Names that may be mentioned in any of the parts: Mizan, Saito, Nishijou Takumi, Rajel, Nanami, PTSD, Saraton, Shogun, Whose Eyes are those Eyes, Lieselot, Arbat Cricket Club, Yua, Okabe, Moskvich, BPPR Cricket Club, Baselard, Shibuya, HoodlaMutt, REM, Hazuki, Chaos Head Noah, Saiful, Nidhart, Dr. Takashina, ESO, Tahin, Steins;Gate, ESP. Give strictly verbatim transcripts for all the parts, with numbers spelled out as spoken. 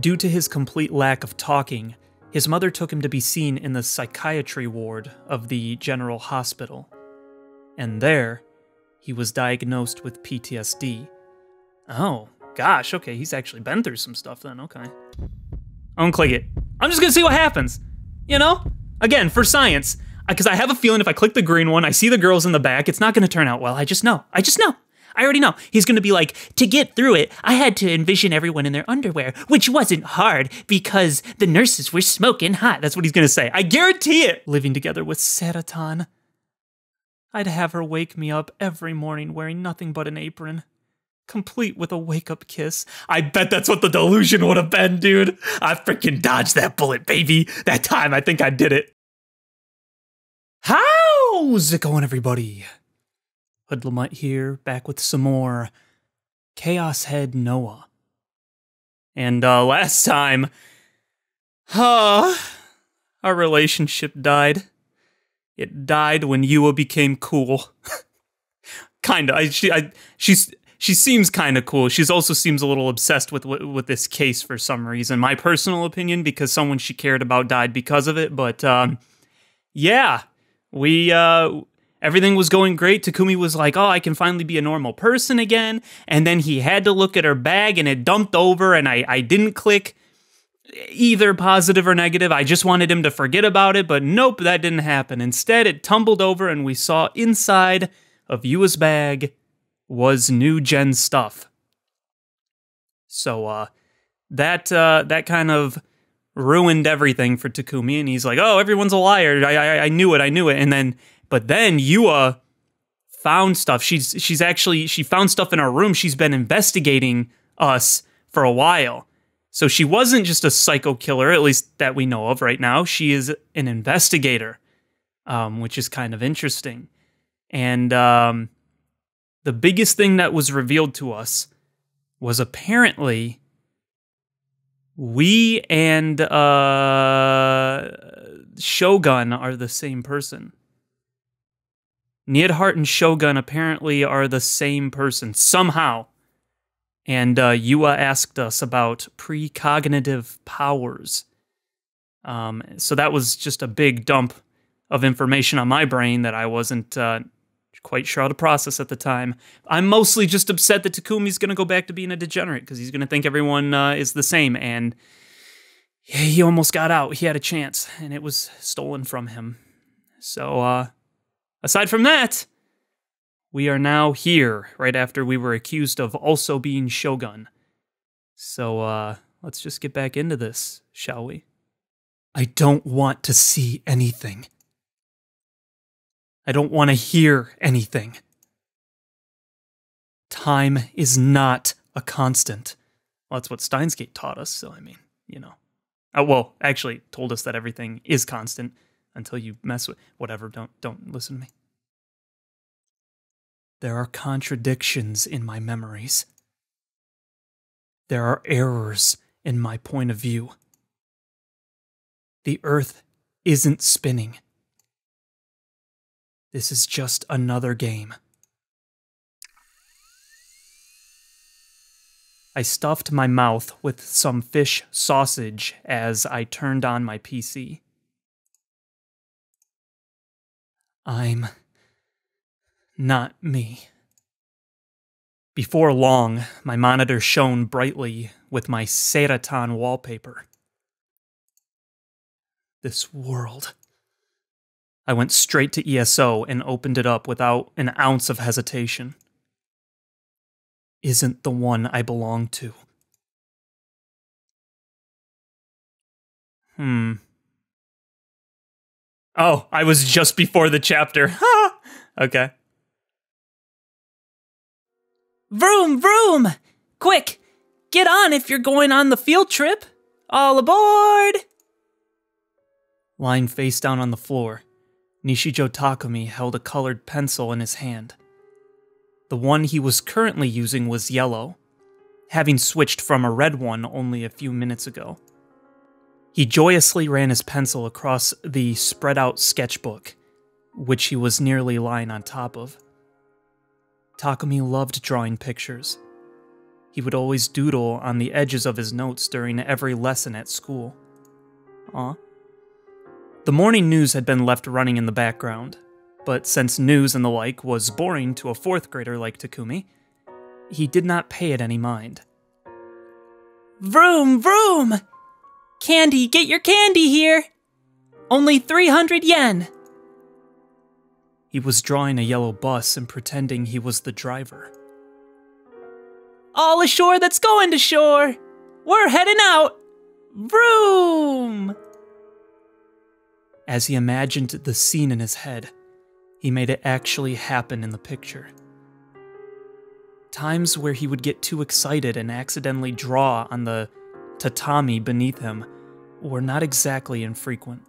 Due to his complete lack of talking, his mother took him to be seen in the psychiatry ward of the general hospital. And there, he was diagnosed with P T S D. Oh, gosh, okay, he's actually been through some stuff then, okay. Unclick it. I'm just gonna see what happens, you know? Again, for science, because I have a feeling if I click the green one, I see the girls in the back, it's not gonna turn out well, I just know, I just know. I already know. He's going to be like, to get through it, I had to envision everyone in their underwear, which wasn't hard because the nurses were smoking hot. That's what he's going to say. I guarantee it. Living together with Saraton. I'd have her wake me up every morning wearing nothing but an apron, complete with a wake-up kiss. I bet that's what the delusion would have been, dude. I freaking dodged that bullet, baby. That time, I think I did it. How's it going, everybody? HoodlaMutt here, back with some more Chaos Head Noah. And uh, last time, huh, our relationship died. It died when Yua became cool. Kinda. I, she, I, she's, she seems kinda cool. She also seems a little obsessed with, with this case for some reason. My personal opinion, because someone she cared about died because of it. But um, yeah, we... Uh, Everything was going great. Takumi was like, oh, I can finally be a normal person again. And then he had to look at her bag and it dumped over and I, I didn't click either positive or negative. I just wanted him to forget about it, but nope, that didn't happen. Instead, it tumbled over and we saw inside of Yua's bag was new gen stuff. So uh, that, uh, that kind of ruined everything for Takumi. And he's like, oh, everyone's a liar. I, I, I knew it. I knew it. And then... But then Yua found stuff. She's she's actually, she found stuff in our room. She's been investigating us for a while. So she wasn't just a psycho killer, at least that we know of right now. She is an investigator, um, which is kind of interesting. And um, the biggest thing that was revealed to us was apparently we and uh, Shogun are the same person. Nidhart and Shogun apparently are the same person, somehow. And uh, Yua asked us about precognitive powers. Um, so that was just a big dump of information on my brain that I wasn't uh, quite sure how to process at the time. I'm mostly just upset that Takumi's going to go back to being a degenerate, because he's going to think everyone uh, is the same. And he almost got out. He had a chance, and it was stolen from him. So, uh... aside from that, we are now here, right after we were accused of also being Shogun. So, uh, let's just get back into this, shall we? I don't want to see anything. I don't want to hear anything. Time is not a constant. Well, that's what Steins;Gate taught us, so I mean, you know. Uh, well, actually, told us that everything is constant. Until you mess with whatever, don't don't listen to me. There are contradictions in my memories. There are errors in my point of view. The earth isn't spinning. This is just another game. I stuffed my mouth with some fish sausage as I turned on my P C. I'm not me. Before long, my monitor shone brightly with my Saraton wallpaper. This world. I went straight to E S O and opened it up without an ounce of hesitation. Isn't the one I belong to. Hmm. Oh, I was just before the chapter. Ha! Okay. Vroom, vroom! Quick, get on if you're going on the field trip. All aboard! Lying face down on the floor, Nishijou Takumi held a colored pencil in his hand. The one he was currently using was yellow, having switched from a red one only a few minutes ago. He joyously ran his pencil across the spread-out sketchbook, which he was nearly lying on top of. Takumi loved drawing pictures. He would always doodle on the edges of his notes during every lesson at school. Aw. The morning news had been left running in the background, but since news and the like was boring to a fourth grader like Takumi, he did not pay it any mind. Vroom, vroom! Candy, get your candy here! Only three hundred yen! He was drawing a yellow bus and pretending he was the driver. All ashore that's going to shore! We're heading out! Vroom! As he imagined the scene in his head, he made it actually happen in the picture. Times where he would get too excited and accidentally draw on the tatami beneath him were not exactly infrequent.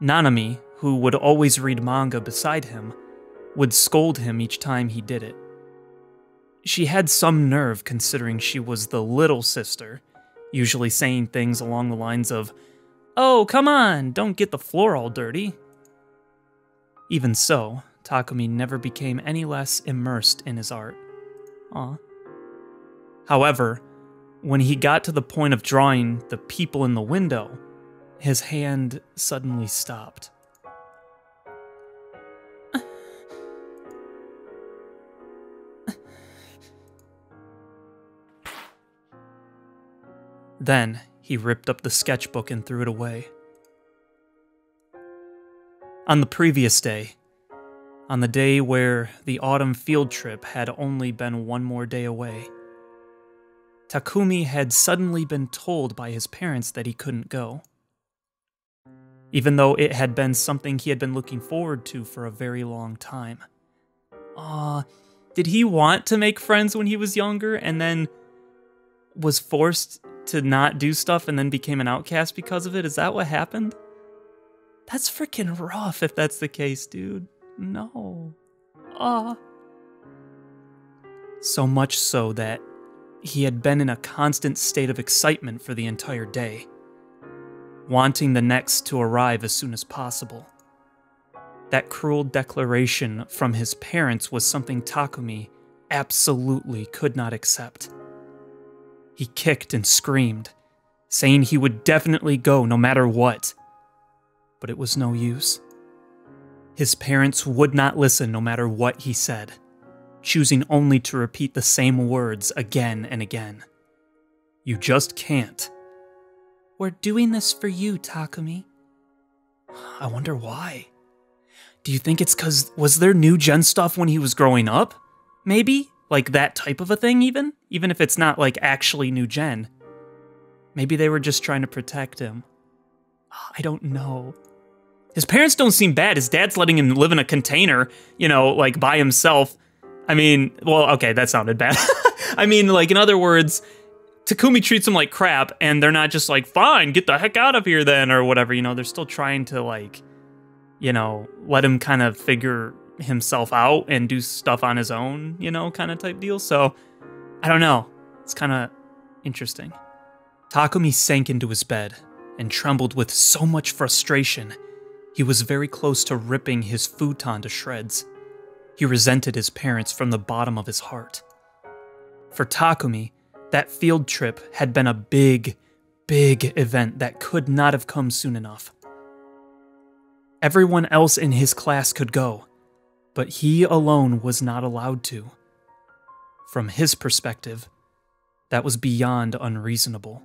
Nanami, who would always read manga beside him, would scold him each time he did it. She had some nerve considering she was the little sister, usually saying things along the lines of, "Oh, come on, don't get the floor all dirty." Even so, Takumi never became any less immersed in his art. Aww. However, when he got to the point of drawing the people in the window, his hand suddenly stopped. Then, he ripped up the sketchbook and threw it away. On the previous day, on the day where the autumn field trip had only been one more day away, Takumi had suddenly been told by his parents that he couldn't go, even though it had been something he had been looking forward to for a very long time. Aw, uh, did he want to make friends when he was younger and then was forced to not do stuff and then became an outcast because of it? Is that what happened? That's freaking rough if that's the case, dude. No. Ah. Uh. So much so that he had been in a constant state of excitement for the entire day, wanting the next to arrive as soon as possible. That cruel declaration from his parents was something Takumi absolutely could not accept. He kicked and screamed, saying he would definitely go no matter what. But it was no use. His parents would not listen no matter what he said, choosing only to repeat the same words again and again. You just can't. We're doing this for you, Takumi. I wonder why. Do you think it's 'cause was there new gen stuff when he was growing up? Maybe? Like that type of a thing even? Even if it's not like actually new gen. Maybe they were just trying to protect him. I don't know. His parents don't seem bad. His dad's letting him live in a container, you know, like by himself. I mean, well, okay, that sounded bad. I mean, like, in other words, Takumi treats him like crap, and they're not just like, fine, get the heck out of here then, or whatever, you know. They're still trying to, like, you know, let him kind of figure himself out and do stuff on his own, you know, kind of type deal. So, I don't know. It's kind of interesting. Takumi sank into his bed and trembled with so much frustration, he was very close to ripping his futon to shreds. He resented his parents from the bottom of his heart. For Takumi, that field trip had been a big, big event that could not have come soon enough. Everyone else in his class could go, but he alone was not allowed to. From his perspective, that was beyond unreasonable.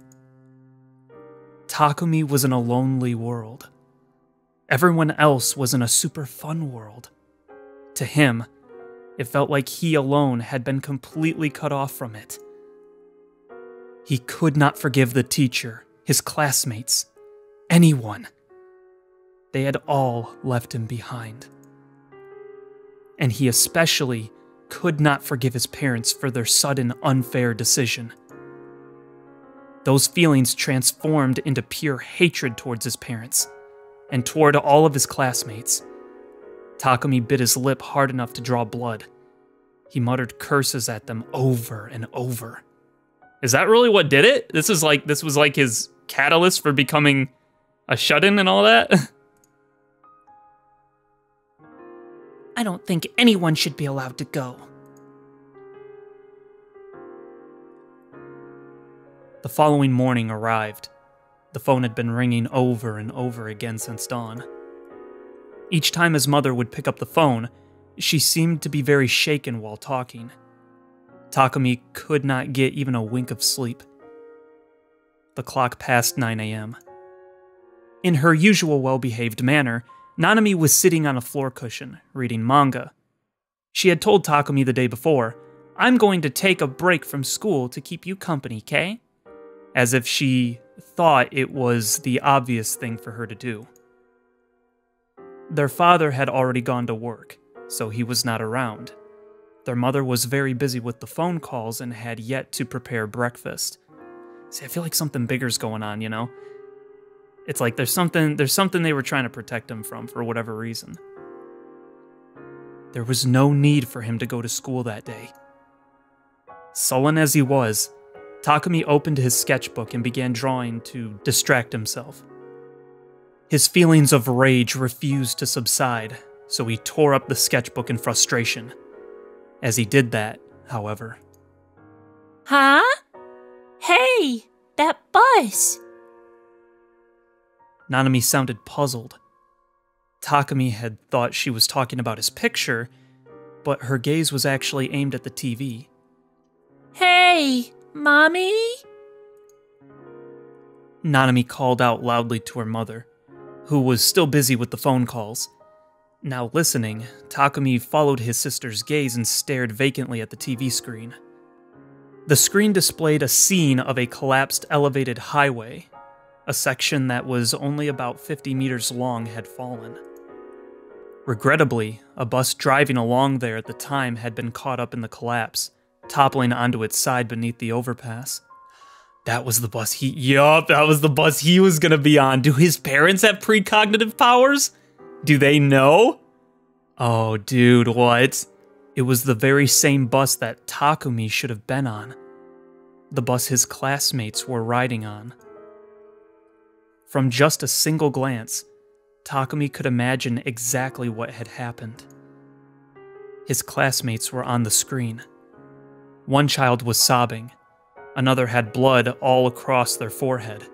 Takumi was in a lonely world. Everyone else was in a super fun world. To him, it felt like he alone had been completely cut off from it. He could not forgive the teacher, his classmates, anyone. They had all left him behind. And he especially could not forgive his parents for their sudden, unfair decision. Those feelings transformed into pure hatred towards his parents, and toward all of his classmates. Takumi bit his lip hard enough to draw blood. He muttered curses at them over and over. Is that really what did it? This is like, this was like his catalyst for becoming a shut-in and all that? I don't think anyone should be allowed to go. The following morning arrived. The phone had been ringing over and over again since dawn. Each time his mother would pick up the phone, she seemed to be very shaken while talking. Takumi could not get even a wink of sleep. The clock passed nine a m In her usual well-behaved manner, Nanami was sitting on a floor cushion, reading manga. She had told Takumi the day before, "I'm going to take a break from school to keep you company, Kay?" As if she thought it was the obvious thing for her to do. Their father had already gone to work, so he was not around. Their mother was very busy with the phone calls and had yet to prepare breakfast. See, I feel like something bigger's going on, you know? It's like there's something there's something they were trying to protect him from, for whatever reason. There was no need for him to go to school that day. Sullen as he was, Takumi opened his sketchbook and began drawing to distract himself. His feelings of rage refused to subside, so he tore up the sketchbook in frustration. As he did that, however... Huh? Hey, that bus! Nanami sounded puzzled. Takumi had thought she was talking about his picture, but her gaze was actually aimed at the T V. Hey, Mommy? Nanami called out loudly to her mother, who was still busy with the phone calls. Now listening, Takumi followed his sister's gaze and stared vacantly at the T V screen. The screen displayed a scene of a collapsed elevated highway. A section that was only about fifty meters long had fallen. Regrettably, a bus driving along there at the time had been caught up in the collapse, toppling onto its side beneath the overpass. That was the bus he- Yup, that was the bus he was gonna be on. Do his parents have precognitive powers? Do they know? Oh, dude, what? It was the very same bus that Takumi should have been on. The bus his classmates were riding on. From just a single glance, Takumi could imagine exactly what had happened. His classmates were on the screen. One child was sobbing, another had blood all across their forehead,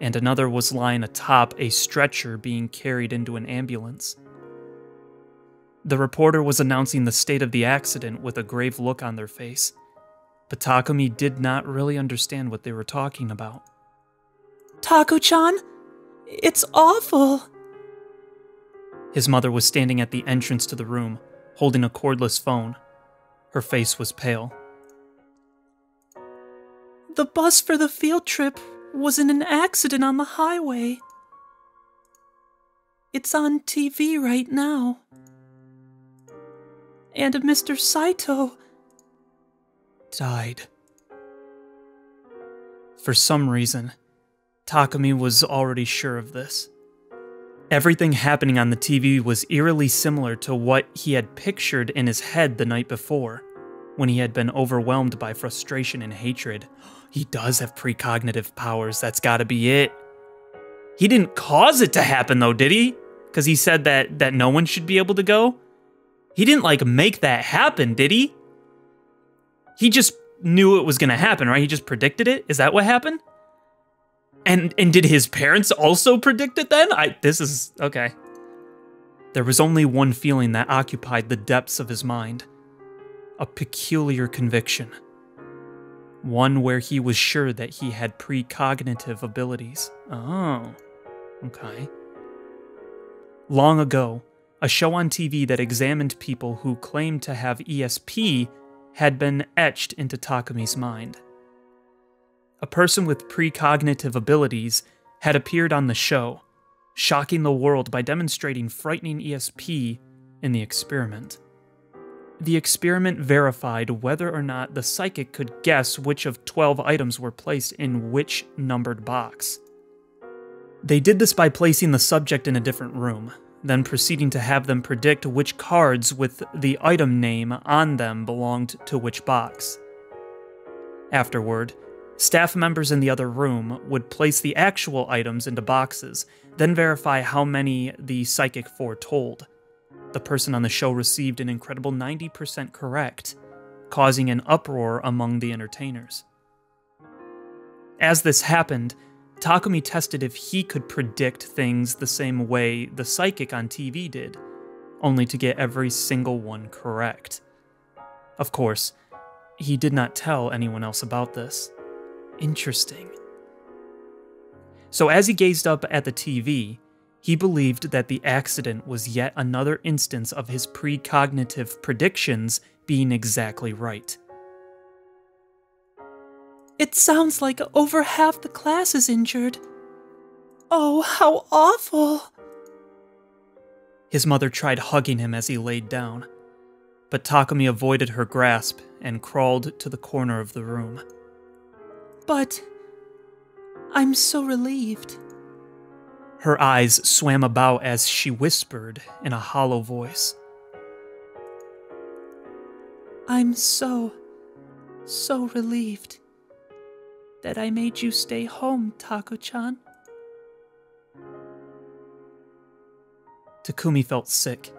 and another was lying atop a stretcher being carried into an ambulance. The reporter was announcing the state of the accident with a grave look on their face, but Takumi did not really understand what they were talking about. Taku-chan, it's awful. His mother was standing at the entrance to the room, holding a cordless phone. Her face was pale. The bus for the field trip was in an accident on the highway. It's on T V right now. And Mister Saito died. For some reason, Takumi was already sure of this. Everything happening on the T V was eerily similar to what he had pictured in his head the night before, when he had been overwhelmed by frustration and hatred. He does have precognitive powers, that's gotta be it. He didn't cause it to happen though, did he? Because he said that, that no one should be able to go? He didn't, like, make that happen, did he? He just knew it was gonna happen, right? He just predicted it? Is that what happened? And and did his parents also predict it then? I this is okay. There was only one feeling that occupied the depths of his mind. A peculiar conviction. One where he was sure that he had precognitive abilities. Oh. Okay. Long ago, a show on T V that examined people who claimed to have E S P had been etched into Takumi's mind. A person with precognitive abilities had appeared on the show, shocking the world by demonstrating frightening E S P in the experiment. The experiment verified whether or not the psychic could guess which of twelve items were placed in which numbered box. They did this by placing the subject in a different room, then proceeding to have them predict which cards with the item name on them belonged to which box. Afterward, staff members in the other room would place the actual items into boxes, then verify how many the psychic foretold. The person on the show received an incredible ninety percent correct, causing an uproar among the entertainers. As this happened, Takumi tested if he could predict things the same way the psychic on T V did, only to get every single one correct. Of course, he did not tell anyone else about this. Interesting. So as he gazed up at the T V, he believed that the accident was yet another instance of his precognitive predictions being exactly right. It sounds like over half the class is injured. Oh, how awful! His mother tried hugging him as he laid down, but Takumi avoided her grasp and crawled to the corner of the room. But I'm so relieved. Her eyes swam about as she whispered in a hollow voice. I'm so, so relieved that I made you stay home, Taku-chan. Takumi felt sick.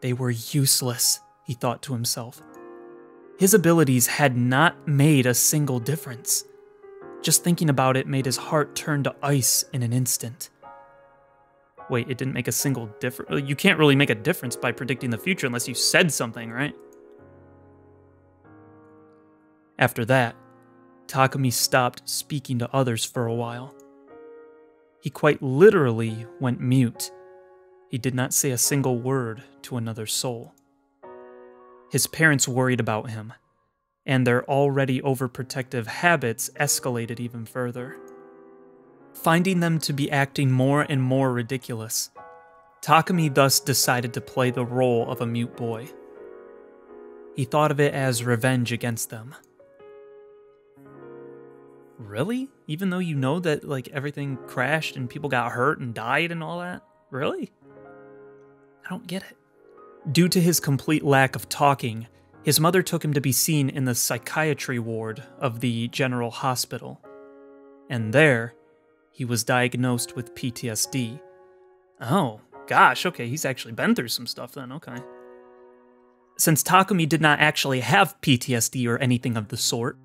They were useless, he thought to himself. His abilities had not made a single difference. Just thinking about it made his heart turn to ice in an instant. Wait, it didn't make a single difference? You can't really make a difference by predicting the future unless you said something, right? After that, Takumi stopped speaking to others for a while. He quite literally went mute. He did not say a single word to another soul. His parents worried about him, and their already overprotective habits escalated even further. Finding them to be acting more and more ridiculous, Takumi thus decided to play the role of a mute boy. He thought of it as revenge against them. Really? Even though you know that, like, everything crashed and people got hurt and died and all that? Really? I don't get it. Due to his complete lack of talking, his mother took him to be seen in the psychiatry ward of the general hospital. And there, he was diagnosed with P T S D. Oh, gosh, okay, he's actually been through some stuff then, okay. Since Takumi did not actually have P T S D or anything of the sort,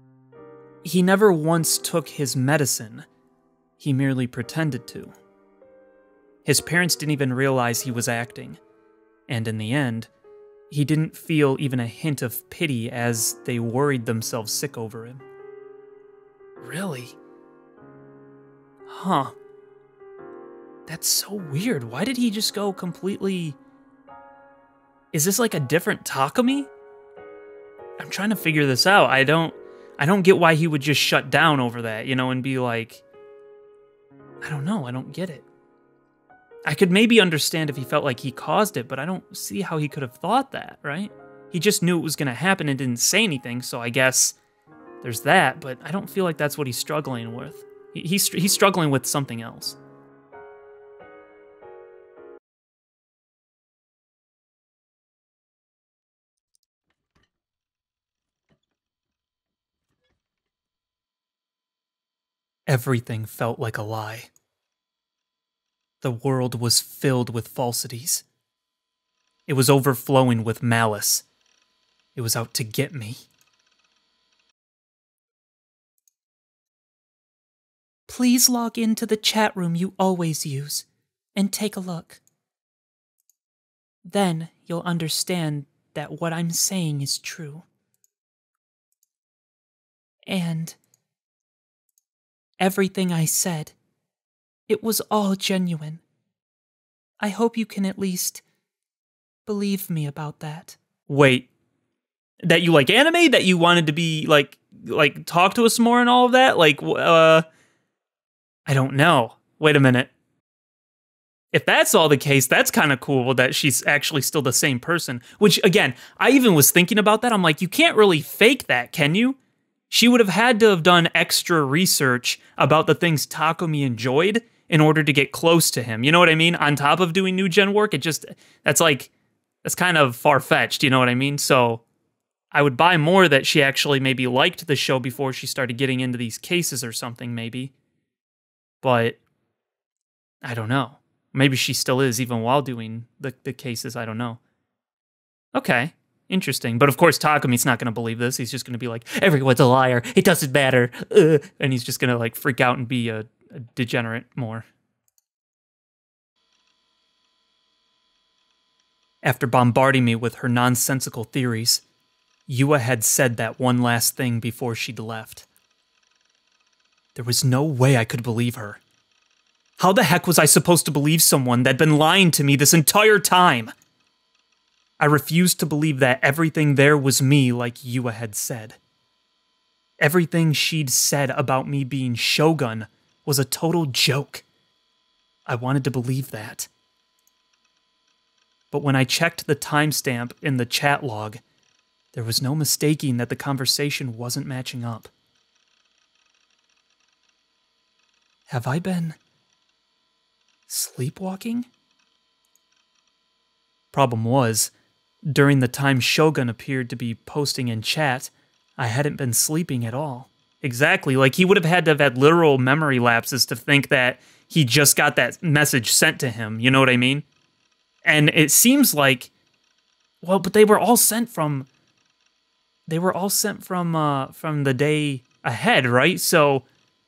he never once took his medicine. He merely pretended to. His parents didn't even realize he was acting, and in the end, he didn't feel even a hint of pity as they worried themselves sick over him. Really? Huh. That's so weird. Why did he just go completely... Is this like a different Takumi? I'm trying to figure this out. I don't... I don't get why he would just shut down over that, you know, and be like... I don't know. I don't get it. I could maybe understand if he felt like he caused it, but I don't see how he could have thought that, right? He just knew it was going to happen and didn't say anything, so I guess there's that, but I don't feel like that's what he's struggling with. He's, he's struggling with something else. Everything felt like a lie. The world was filled with falsities. It was overflowing with malice. It was out to get me. Please log into the chat room you always use and take a look. Then you'll understand that what I'm saying is true. And everything I said, it was all genuine. I hope you can at least believe me about that. Wait, that you like anime? That you wanted to be like, like talk to us more and all of that? Like, uh, I don't know. Wait a minute. If that's all the case, that's kind of cool that she's actually still the same person. Which, again, I even was thinking about that. I'm like, you can't really fake that, can you? She would have had to have done extra research about the things Takumi enjoyed in order to get close to him. You know what I mean? On top of doing new gen work, it just, that's like, that's kind of far-fetched, you know what I mean? So I would buy more that she actually maybe liked the show before she started getting into these cases or something, maybe. But I don't know. Maybe she still is, even while doing the, the cases, I don't know. Okay. Interesting. But of course, Takumi's not going to believe this. He's just going to be like, everyone's a liar. It doesn't matter. Uh, and he's just going to like freak out and be a, a degenerate more. After bombarding me with her nonsensical theories, Yua had said that one last thing before she'd left. There was no way I could believe her. How the heck was I supposed to believe someone that'd been lying to me this entire time? I refused to believe that everything there was me like Yua had said. Everything she'd said about me being Shogun was a total joke. I wanted to believe that. But when I checked the timestamp in the chat log, there was no mistaking that the conversation wasn't matching up. Have I been sleepwalking? Problem was, during the time Shogun appeared to be posting in chat, I hadn't been sleeping at all. Exactly, like he would have had to have had literal memory lapses to think that he just got that message sent to him, you know what I mean? And it seems like, well, but they were all sent from, they were all sent from, uh, from the day ahead, right? So,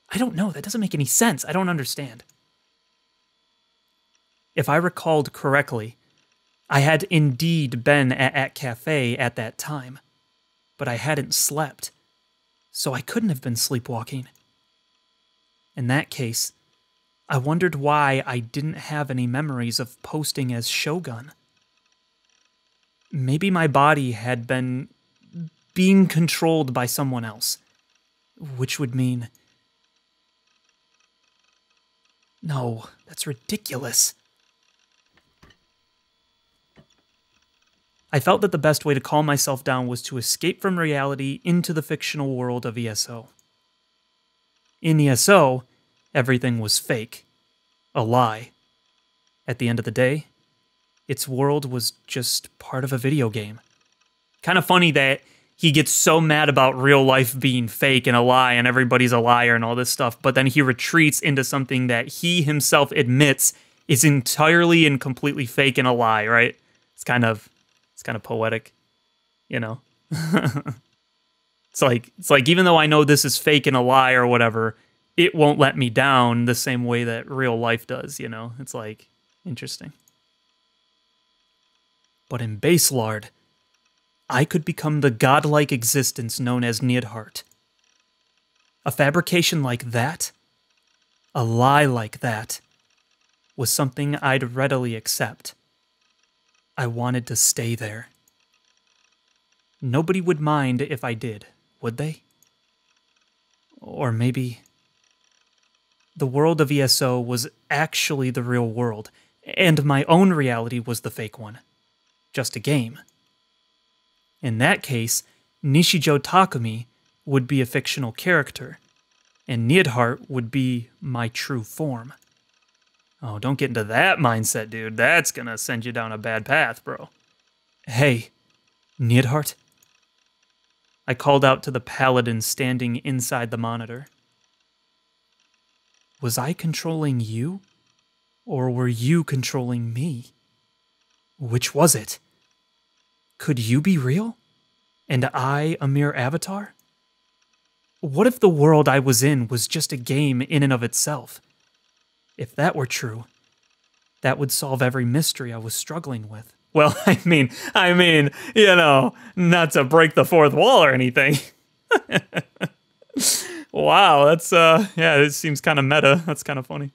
I don't know, that doesn't make any sense, I don't understand. If I recalled correctly, I had indeed been at, at Cafe at that time, but I hadn't slept, so I couldn't have been sleepwalking. In that case, I wondered why I didn't have any memories of posting as Shogun. Maybe my body had been being controlled by someone else, which would mean... No, that's ridiculous. I felt that the best way to calm myself down was to escape from reality into the fictional world of E S O. In E S O, everything was fake, a lie. At the end of the day, its world was just part of a video game. Kind of funny that he gets so mad about real life being fake and a lie and everybody's a liar and all this stuff, but then he retreats into something that he himself admits is entirely and completely fake and a lie, right? It's kind of... It's kind of poetic, you know? It's like, it's like, even though I know this is fake and a lie or whatever, it won't let me down the same way that real life does, you know? It's like, interesting. But in Baselard, I could become the godlike existence known as Nidhart. A fabrication like that, a lie like that, was something I'd readily accept. I wanted to stay there. Nobody would mind if I did, would they? Or maybe... The world of E S O was actually the real world, and my own reality was the fake one. Just a game. In that case, Nishijou Takumi would be a fictional character, and Nidhart would be my true form. Oh, don't get into that mindset, dude. That's gonna send you down a bad path, bro. Hey, Nidhart? I called out to the paladin standing inside the monitor. Was I controlling you? Or were you controlling me? Which was it? Could you be real? And I a mere avatar? What if the world I was in was just a game in and of itself? If that were true, that would solve every mystery I was struggling with. Well, I mean, I mean, you know, not to break the fourth wall or anything. Wow, that's, uh, yeah, it seems kind of meta. That's kind of funny.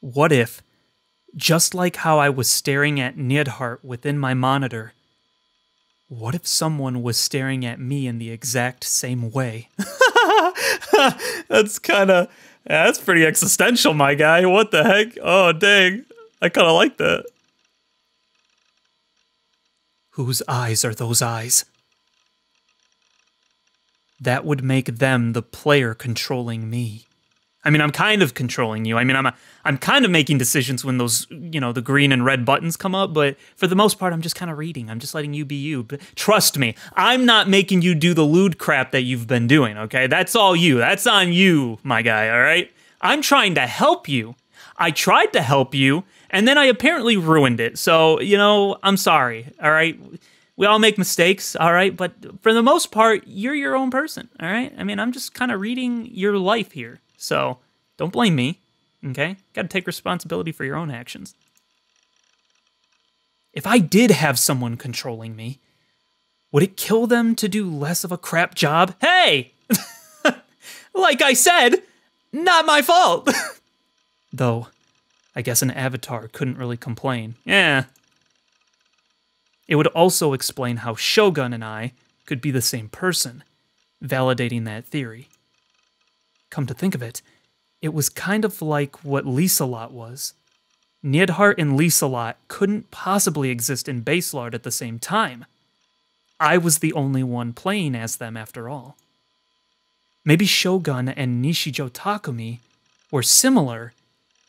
What if, just like how I was staring at Nidhart within my monitor, what if someone was staring at me in the exact same way? That's kind of... Yeah, that's pretty existential, my guy. What the heck? Oh, dang. I kind of like that. Whose eyes are those eyes? That would make them the player controlling me. I mean, I'm kind of controlling you. I mean, I'm a, I'm kind of making decisions when those, you know, the green and red buttons come up, but for the most part, I'm just kind of reading. I'm just letting you be you. But trust me, I'm not making you do the lewd crap that you've been doing, okay? That's all you. That's on you, my guy, all right? I'm trying to help you. I tried to help you, And then I apparently ruined it. So, you know, I'm sorry. All right. We all make mistakes. All right. But for the most part, you're your own person. All right. I mean, I'm just kind of reading your life here. So don't blame me. Okay. Got to take responsibility for your own actions. If I did have someone controlling me, would it kill them to do less of a crap job? Hey, like I said, not my fault. Though, I guess an avatar couldn't really complain. Yeah. It would also explain how Shogun and I could be the same person, validating that theory. Come to think of it, it was kind of like what Lieselot was. Nidhart and Lieselot couldn't possibly exist in Baselard at the same time. I was the only one playing as them after all. Maybe Shogun and Nishijou Takumi were similar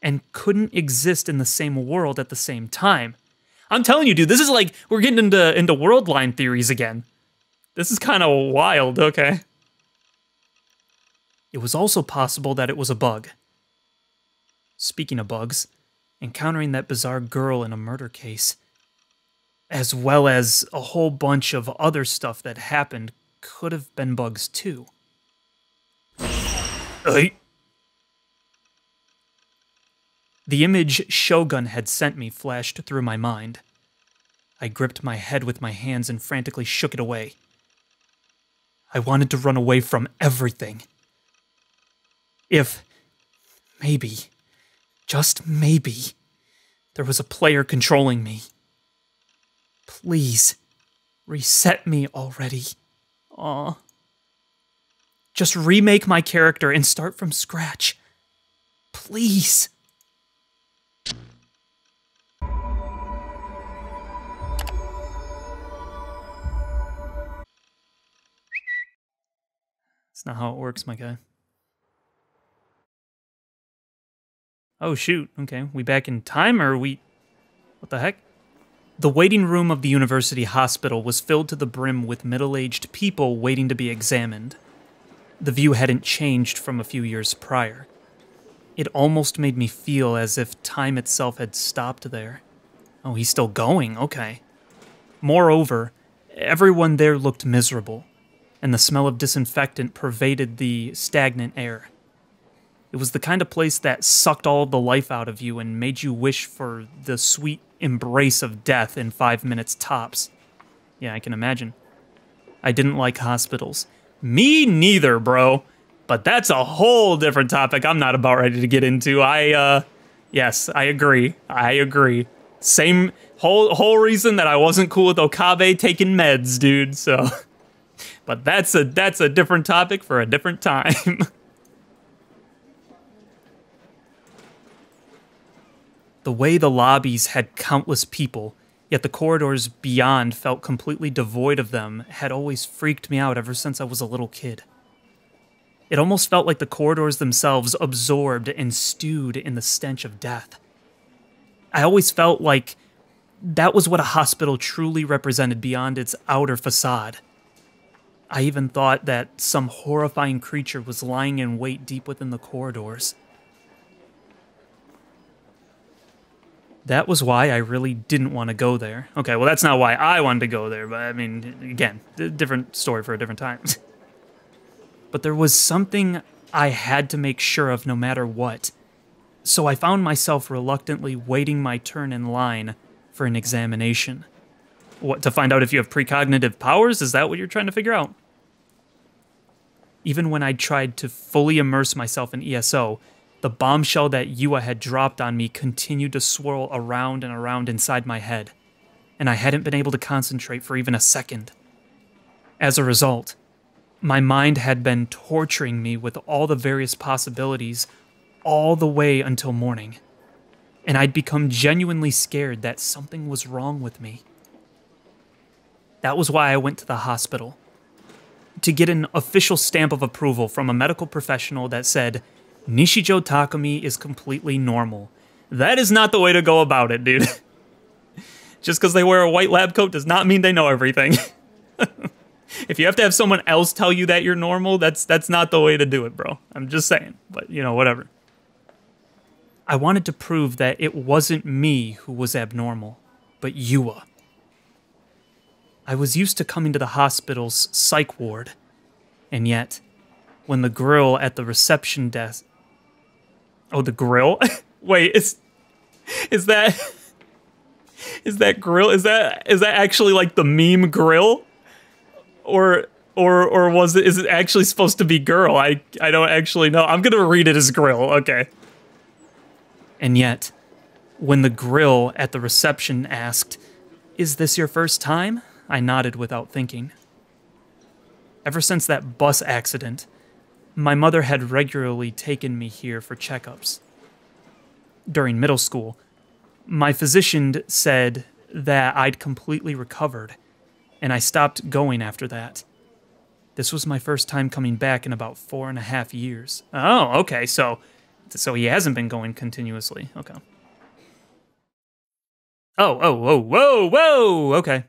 and couldn't exist in the same world at the same time. I'm telling you, dude, this is like, we're getting into, into world line theories again. This is kind of wild, okay. It was also possible that it was a bug. Speaking of bugs, encountering that bizarre girl in a murder case, as well as a whole bunch of other stuff that happened, could have been bugs too. Hey. The image Shogun had sent me flashed through my mind. I gripped my head with my hands and frantically shook it away. I wanted to run away from everything. If, maybe, just maybe, there was a player controlling me. Please, reset me already. Aw. Just remake my character and start from scratch. Please. It's not how it works, my guy. Oh, shoot. Okay, we back in time, or we... What the heck? The waiting room of the university hospital was filled to the brim with middle-aged people waiting to be examined. The view hadn't changed from a few years prior. It almost made me feel as if time itself had stopped there. Oh, he's still going, okay. Moreover, everyone there looked miserable, and the smell of disinfectant pervaded the stagnant air. It was the kind of place that sucked all the life out of you and made you wish for the sweet embrace of death in five minutes tops. Yeah, I can imagine. I didn't like hospitals. Me neither, bro. But that's a whole different topic I'm not about ready to get into. I, uh, yes, I agree. I agree. Same whole, whole reason that I wasn't cool with Okabe taking meds, dude, so. But that's a, that's a different topic for a different time. The way the lobbies had countless people, yet the corridors beyond felt completely devoid of them, had always freaked me out ever since I was a little kid. It almost felt like the corridors themselves absorbed and stewed in the stench of death. I always felt like that was what a hospital truly represented beyond its outer facade. I even thought that some horrifying creature was lying in wait deep within the corridors. That was why I really didn't want to go there. Okay, well, that's not why I wanted to go there, but I mean, again, different story for a different time. But there was something I had to make sure of no matter what, so I found myself reluctantly waiting my turn in line for an examination. What, to find out if you have precognitive powers? Is that what you're trying to figure out? Even when I tried to fully immerse myself in E S O, the bombshell that Yua had dropped on me continued to swirl around and around inside my head, and I hadn't been able to concentrate for even a second. As a result, my mind had been torturing me with all the various possibilities all the way until morning, and I'd become genuinely scared that something was wrong with me. That was why I went to the hospital, to get an official stamp of approval from a medical professional that said, Nishijou Takumi is completely normal. That is not the way to go about it, dude. Just because they wear a white lab coat does not mean they know everything. If you have to have someone else tell you that you're normal, that's that's not the way to do it, bro. I'm just saying, but you know, whatever. I wanted to prove that it wasn't me who was abnormal, but Yua. I was used to coming to the hospital's psych ward, and yet, when the grill at the reception desk... Oh, the grill? Wait, is... Is that... Is that grill? Is that is that actually like the meme grill? Or or or was it is it actually supposed to be girl? I I don't actually know. I'm gonna read it as grill, okay. And yet, when the grill at the reception asked, "Is this your first time?" I nodded without thinking. Ever since that bus accident, my mother had regularly taken me here for checkups. During middle school, my physician said that I'd completely recovered, and I stopped going after that. This was my first time coming back in about four and a half years. Oh, okay, so so he hasn't been going continuously. Okay. Oh, oh, whoa, whoa, whoa, okay.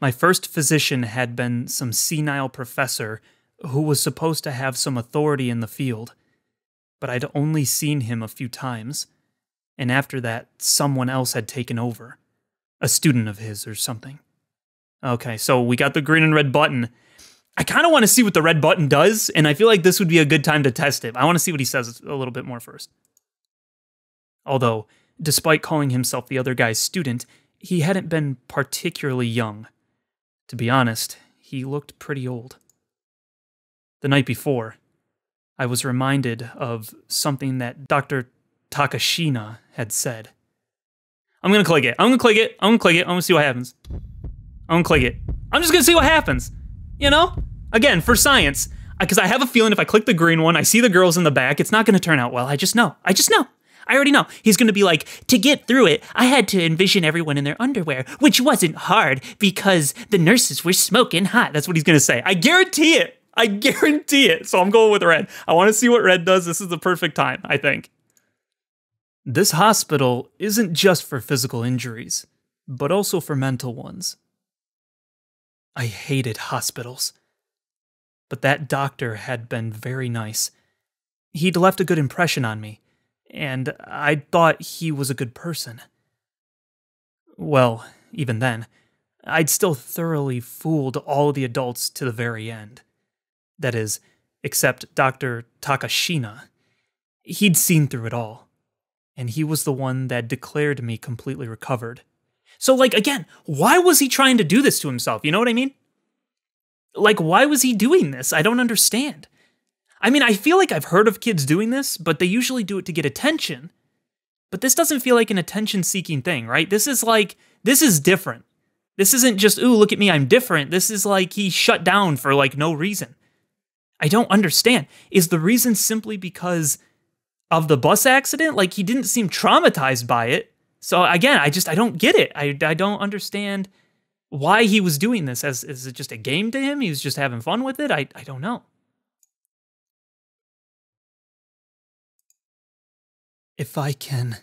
My first physician had been some senile professor who was supposed to have some authority in the field, but I'd only seen him a few times, and after that, someone else had taken over. A student of his or something. Okay, so we got the green and red button. I kind of want to see what the red button does, and I feel like this would be a good time to test it. I want to see what he says a little bit more first. Although, despite calling himself the other guy's student, he hadn't been particularly young. To be honest, he looked pretty old. The night before, I was reminded of something that Doctor Takashina had said. I'm gonna click it. I'm gonna click it. I'm gonna click it. I'm gonna see what happens. I'm gonna click it. I'm just gonna see what happens. You know? Again, for science. Because I have a feeling if I click the green one, I see the girls in the back, it's not gonna turn out well. I just know. I just know. I already know. He's gonna be like, to get through it, I had to envision everyone in their underwear, which wasn't hard because the nurses were smoking hot. That's what he's gonna say. I guarantee it. I guarantee it. So I'm going with red. I want to see what red does. This is the perfect time, I think. This hospital isn't just for physical injuries, but also for mental ones. I hated hospitals. But that doctor had been very nice. He'd left a good impression on me, and I thought he was a good person. Well, even then, I'd still thoroughly fooled all the adults to the very end. That is, except Doctor Takashina. He'd seen through it all, and he was the one that declared me completely recovered. So, like, again, why was he trying to do this to himself? You know what I mean? Like, why was he doing this? I don't understand. I mean, I feel like I've heard of kids doing this, but they usually do it to get attention. But this doesn't feel like an attention-seeking thing, right? This is like, this is different. This isn't just, ooh, look at me, I'm different. This is like he shut down for, like, no reason. I don't understand. Is the reason simply because of the bus accident? Like, he didn't seem traumatized by it. So, again, I just, I don't get it. I, I don't understand why he was doing this. As, is it just a game to him? He was just having fun with it? I, I don't know. If I can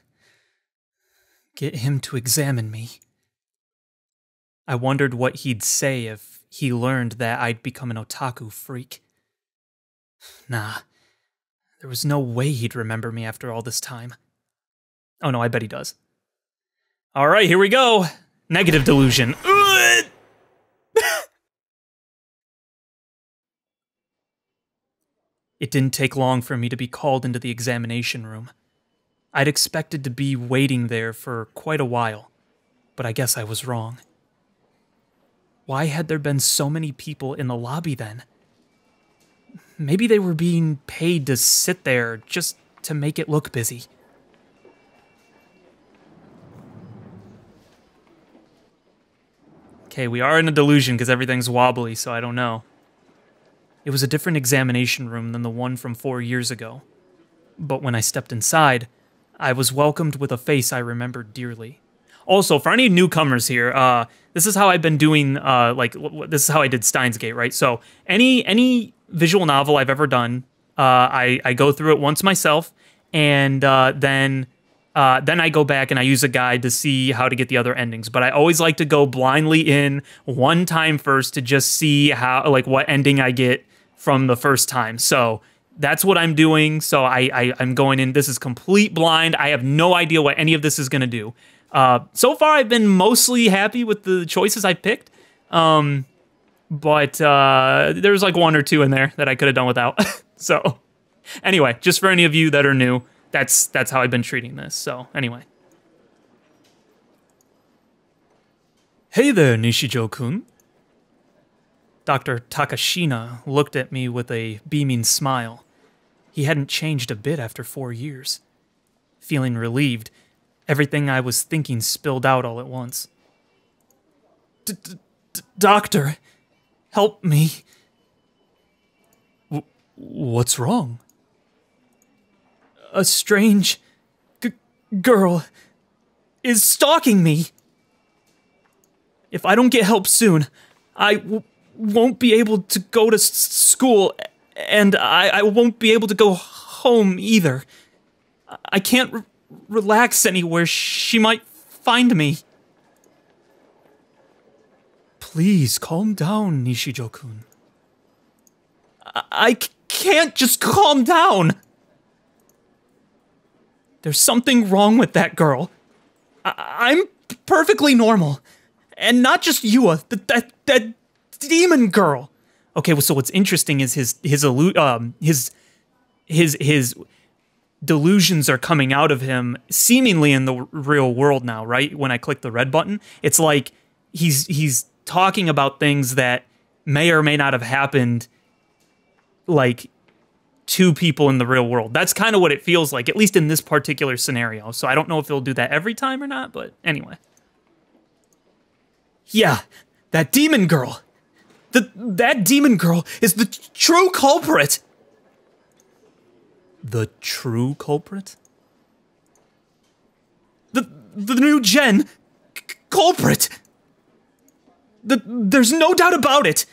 get him to examine me. I wondered what he'd say if he learned that I'd become an otaku freak. Nah, there was no way he'd remember me after all this time. Oh no, I bet he does. All right, here we go. Negative delusion. It didn't take long for me to be called into the examination room. I'd expected to be waiting there for quite a while, but I guess I was wrong. Why had there been so many people in the lobby then? Maybe they were being paid to sit there just to make it look busy. Okay, we are in a delusion because everything's wobbly, so I don't know. It was a different examination room than the one from four years ago. But when I stepped inside, I was welcomed with a face I remembered dearly. Also, for any newcomers here, uh, this is how I've been doing, uh, like, this is how I did Steins;Gate, right? So, any, any... visual novel I've ever done. Uh, I, I go through it once myself, and uh, then uh, then I go back and I use a guide to see how to get the other endings. But I always like to go blindly in one time first to just see how, like, what ending I get from the first time. So that's what I'm doing. So I, I, I'm going in. This is complete blind. I have no idea what any of this is going to do. Uh, so far, I've been mostly happy with the choices I picked. Um, but uh, there's like one or two in there that I could have done without. So anyway, just for any of you that are new, that's, that's how I've been treating this. So anyway. Hey there, Nishijou-kun. Doctor Takashina looked at me with a beaming smile. He hadn't changed a bit after four years. Feeling relieved, everything I was thinking spilled out all at once. D-d-d-doctor, help me. W- what's wrong? A strange g- girl is stalking me. If I don't get help soon, I... W- won't be able to go to s school, and I, I won't be able to go home either. I can't re relax anywhere. She might find me. Please calm down, Nishijou-kun. I, I can't just calm down. There's something wrong with that girl. I I'm perfectly normal, and not just Yua. That that that. Demon girl. Okay, well, so what's interesting is his his um his his his delusions are coming out of him, seemingly in the real world now, right? When I click the red button, it's like he's he's talking about things that may or may not have happened, like to people in the real world. That's kind of what it feels like, at least in this particular scenario. So I don't know if he'll do that every time or not, but anyway. Yeah, that demon girl. The, that demon girl is the true culprit! The true culprit? The, the new gen culprit! The, there's no doubt about it!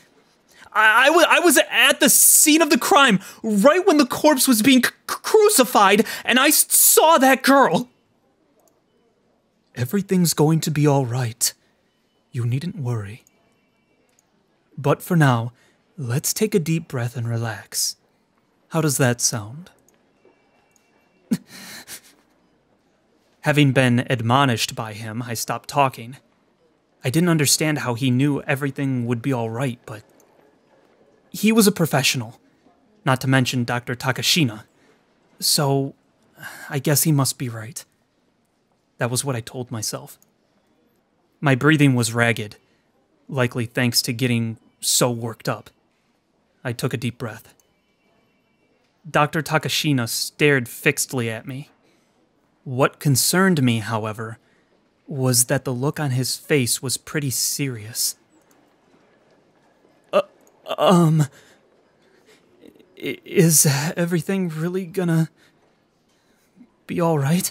I, I, I was at the scene of the crime, right when the corpse was being crucified, and I saw that girl! Everything's going to be alright. You needn't worry. But for now, let's take a deep breath and relax. How does that sound? Having been admonished by him, I stopped talking. I didn't understand how he knew everything would be all right, but... he was a professional, not to mention Doctor Takashina. So, I guess he must be right. That was what I told myself. My breathing was ragged, likely thanks to getting so worked up. I took a deep breath. Doctor Takashina stared fixedly at me. What concerned me, however, was that the look on his face was pretty serious. Uh, um... Is everything really gonna... be alright?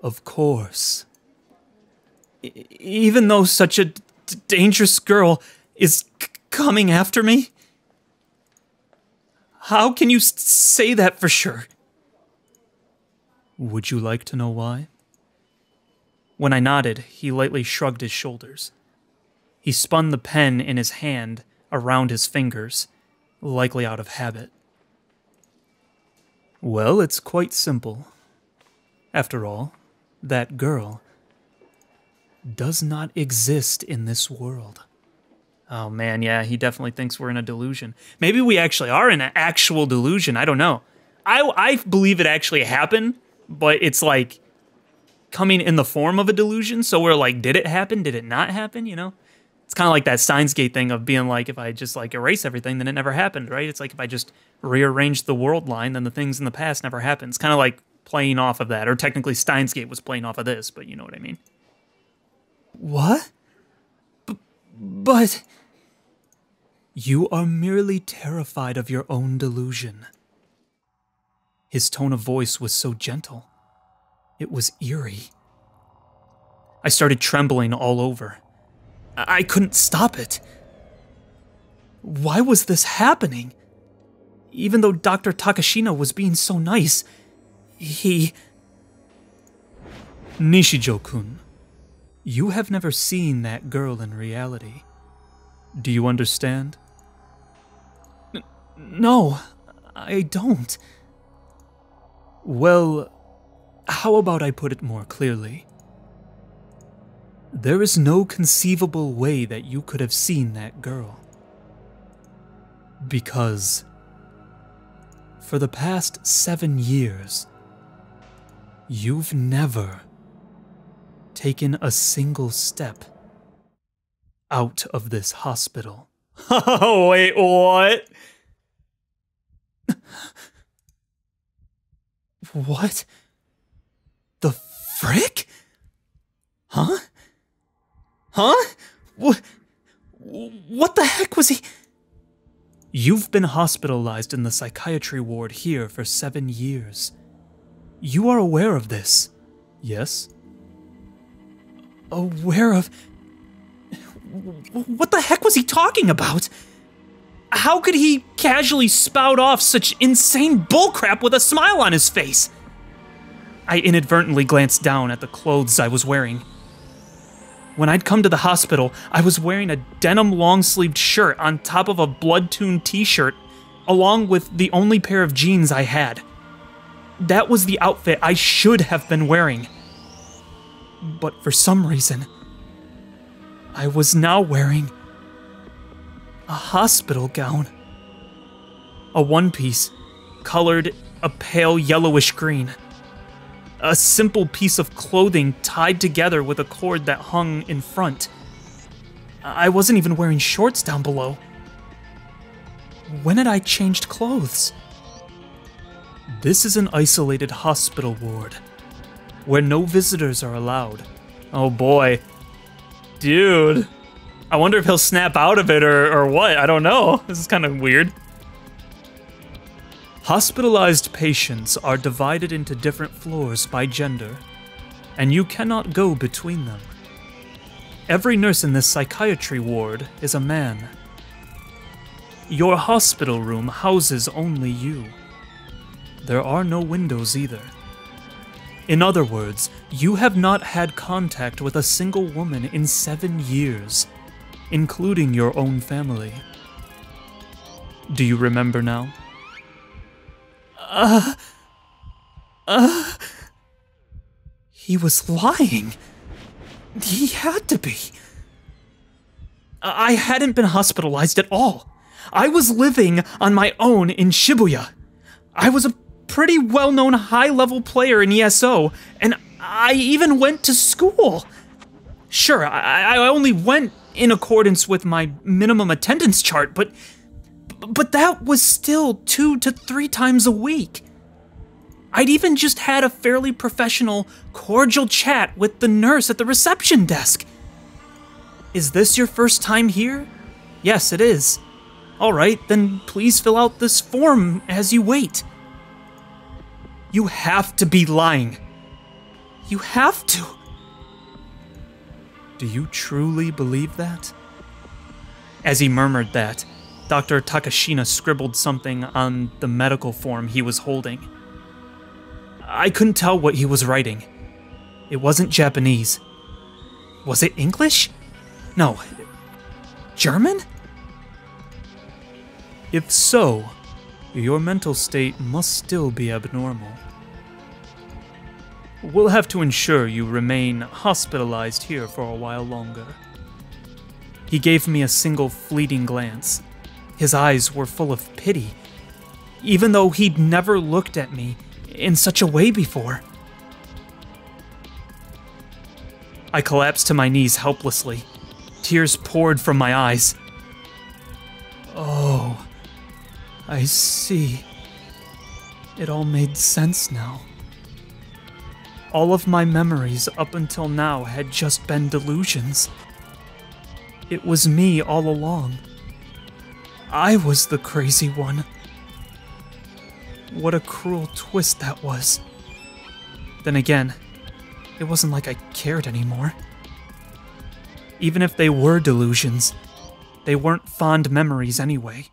Of course. E- even though such a d dangerous girl is c coming after me? How can you s say that for sure? Would you like to know why? When I nodded, he lightly shrugged his shoulders. He spun the pen in his hand around his fingers, likely out of habit. Well, it's quite simple. After all, that girl... does not exist in this world. Oh man, yeah, he definitely thinks we're in a delusion. Maybe we actually are in an actual delusion, I don't know. I, I believe it actually happened, but it's like coming in the form of a delusion, so we're like, did it happen, did it not happen, you know? It's kind of like that Steins;Gate thing of being like, if I just like erase everything, then it never happened, right? It's like if I just rearrange the world line, then the things in the past never happen. It's kind of like playing off of that, or technically Steins;Gate was playing off of this, but you know what I mean. What? B- but... You are merely terrified of your own delusion. His tone of voice was so gentle. It was eerie. I started trembling all over. I, I couldn't stop it. Why was this happening? Even though Doctor Takashina was being so nice, he... Nishijou-kun. You have never seen that girl in reality. Do you understand? N No, I don't. Well, how about I put it more clearly? There is no conceivable way that you could have seen that girl. Because for the past seven years, you've never taken a single step out of this hospital. Wait, what? What? The frick? Huh? Huh? What? What the heck was he? You've been hospitalized in the psychiatry ward here for seven years. You are aware of this, yes? Aware of... What the heck was he talking about? How could he casually spout off such insane bullcrap with a smile on his face? I inadvertently glanced down at the clothes I was wearing. When I'd come to the hospital, I was wearing a denim long-sleeved shirt on top of a blood-tuned t-shirt, along with the only pair of jeans I had. That was the outfit I should have been wearing. But for some reason, I was now wearing a hospital gown. A one-piece, colored a pale yellowish green. A simple piece of clothing tied together with a cord that hung in front. I wasn't even wearing shorts down below. When had I changed clothes? This is an isolated hospital ward, where no visitors are allowed. Oh boy. Dude. I wonder if he'll snap out of it or, or what, I don't know. This is kind of weird. Hospitalized patients are divided into different floors by gender, and you cannot go between them. Every nurse in this psychiatry ward is a man. Your hospital room houses only you. There are no windows either. In other words, you have not had contact with a single woman in seven years, including your own family. Do you remember now? Uh, uh, he was lying. He had to be. I hadn't been hospitalized at all. I was living on my own in Shibuya. I was a pretty well-known high-level player in E S O, and I even went to school. Sure, I, I only went in accordance with my minimum attendance chart, but... But that was still two to three times a week. I'd even just had a fairly professional, cordial chat with the nurse at the reception desk. Is this your first time here? Yes, it is. All right, then please fill out this form as you wait. You have to be lying. You have to. Do you truly believe that? As he murmured that, Doctor Takashina scribbled something on the medical form he was holding. I couldn't tell what he was writing. It wasn't Japanese. Was it English? No. German? If so, your mental state must still be abnormal. We'll have to ensure you remain hospitalized here for a while longer. He gave me a single fleeting glance. His eyes were full of pity, even though he'd never looked at me in such a way before. I collapsed to my knees helplessly. Tears poured from my eyes. Oh, I see. It all made sense now. All of my memories up until now had just been delusions. It was me all along. I was the crazy one. What a cruel twist that was. Then again, it wasn't like I cared anymore. Even if they were delusions, they weren't fond memories anyway.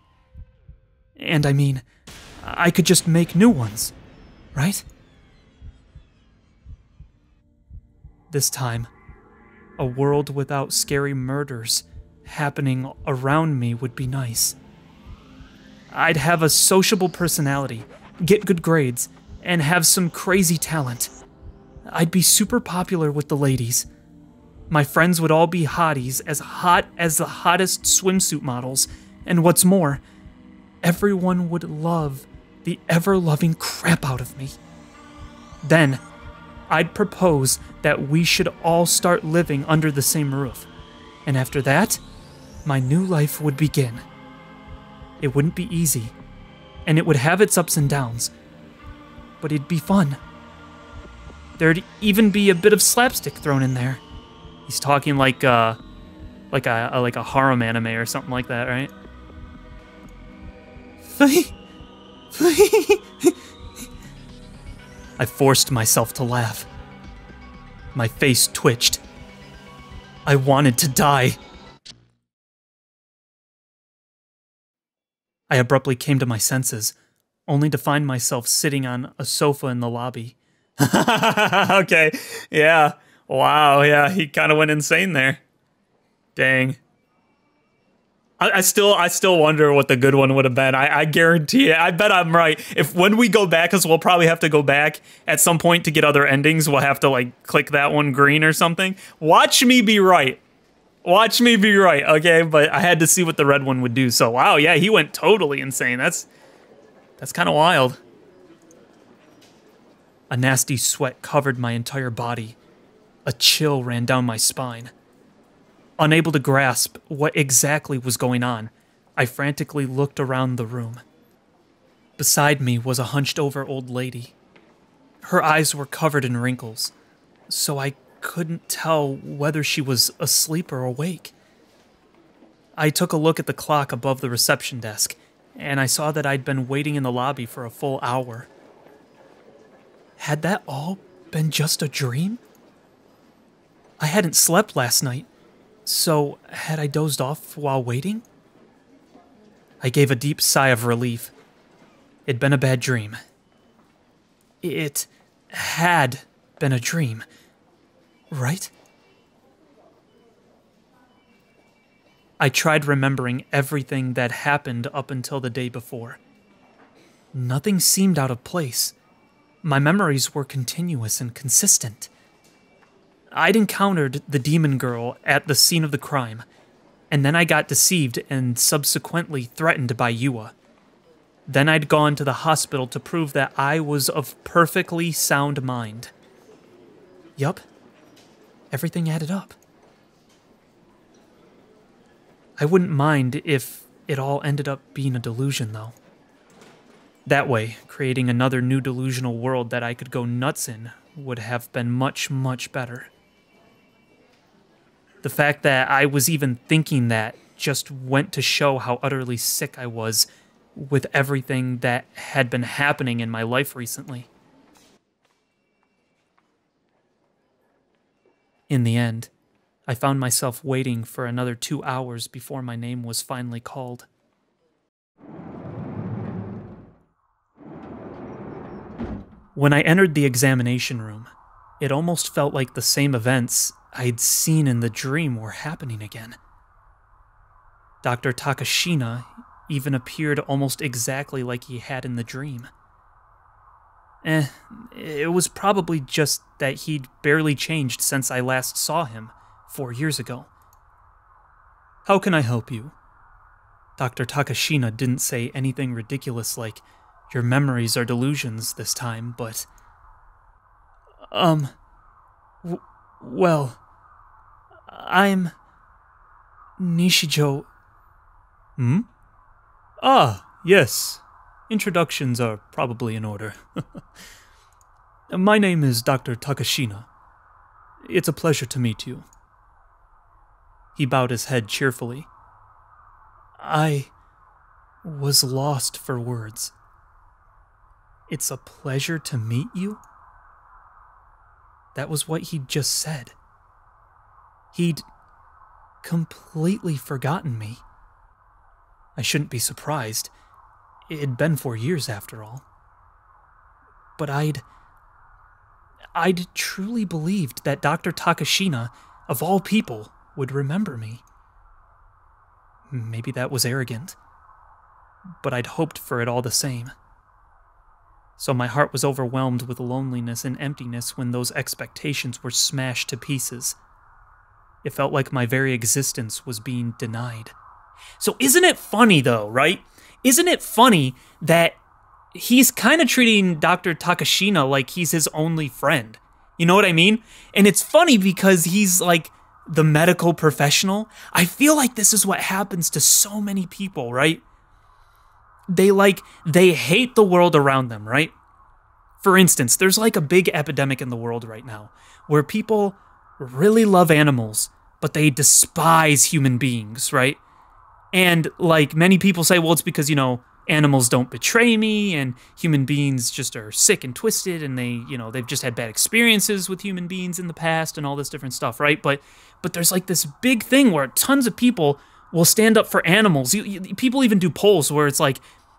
And I mean, I could just make new ones, right? This time, a world without scary murders happening around me would be nice. I'd have a sociable personality, get good grades, and have some crazy talent. I'd be super popular with the ladies. My friends would all be hotties, as hot as the hottest swimsuit models, and what's more, everyone would love the ever-loving crap out of me. Then, I'd propose that we should all start living under the same roof, and after that, my new life would begin. It wouldn't be easy, and it would have its ups and downs, but it'd be fun. There'd even be a bit of slapstick thrown in there. He's talking like uh, like a like a harem anime or something like that, right? I forced myself to laugh. My face twitched. I wanted to die. I abruptly came to my senses, only to find myself sitting on a sofa in the lobby. Okay, yeah. Wow, yeah, he kind of went insane there. Dang. I, I still I still wonder what the good one would have been. I, I guarantee it. I bet I'm right. If when we go back, because we'll probably have to go back at some point to get other endings, we'll have to, like, click that one green or something. Watch me be right. Watch me be right, okay? But I had to see what the red one would do. So, wow, yeah, he went totally insane. That's, that's kind of wild. A nasty sweat covered my entire body. A chill ran down my spine. Unable to grasp what exactly was going on, I frantically looked around the room. Beside me was a hunched-over old lady. Her eyes were covered in wrinkles, so I couldn't tell whether she was asleep or awake. I took a look at the clock above the reception desk, and I saw that I'd been waiting in the lobby for a full hour. Had that all been just a dream? I hadn't slept last night, so had I dozed off while waiting? I gave a deep sigh of relief. It'd been a bad dream. It had been a dream, right? I tried remembering everything that happened up until the day before. Nothing seemed out of place. My memories were continuous and consistent. I'd encountered the demon girl at the scene of the crime, and then I got deceived and subsequently threatened by Yua. Then I'd gone to the hospital to prove that I was of perfectly sound mind. Yup, everything added up. I wouldn't mind if it all ended up being a delusion, though. That way, creating another new delusional world that I could go nuts in would have been much, much better. The fact that I was even thinking that just went to show how utterly sick I was with everything that had been happening in my life recently. In the end, I found myself waiting for another two hours before my name was finally called. When I entered the examination room, it almost felt like the same events I'd seen in the dream were happening again. Doctor Takashina even appeared almost exactly like he had in the dream. Eh, it was probably just that he'd barely changed since I last saw him four years ago. "How can I help you?" Doctor Takashina didn't say anything ridiculous like, "Your memories are delusions" this time, but... Um... W well... I'm... Nishijou... Hmm? Ah, yes. Introductions are probably in order. My name is Doctor Takashina. It's a pleasure to meet you. He bowed his head cheerfully. I... was lost for words. "It's a pleasure to meet you?" That was what he'd just said. He'd completely forgotten me. I shouldn't be surprised. It'd been four years after all. But I'd... I'd truly believed that Doctor Takashina, of all people, would remember me. Maybe that was arrogant. but I'd hoped for it all the same. So my heart was overwhelmed with loneliness and emptiness when those expectations were smashed to pieces. It felt like my very existence was being denied. So isn't it funny though, right? Isn't it funny that he's kind of treating Doctor Takashina like he's his only friend? You know what I mean? And it's funny because he's like the medical professional. I feel like this is what happens to so many people, right? They like, they hate the world around them, right? For instance, there's like a big epidemic in the world right now where people really love animals, but they despise human beings, right? And like many people say, well, it's because, you know, animals don't betray me and human beings just are sick and twisted and they, you know, they've just had bad experiences with human beings in the past and all this different stuff, right? But but there's like this big thing where tons of people will stand up for animals. You, you, people even do polls where it's like,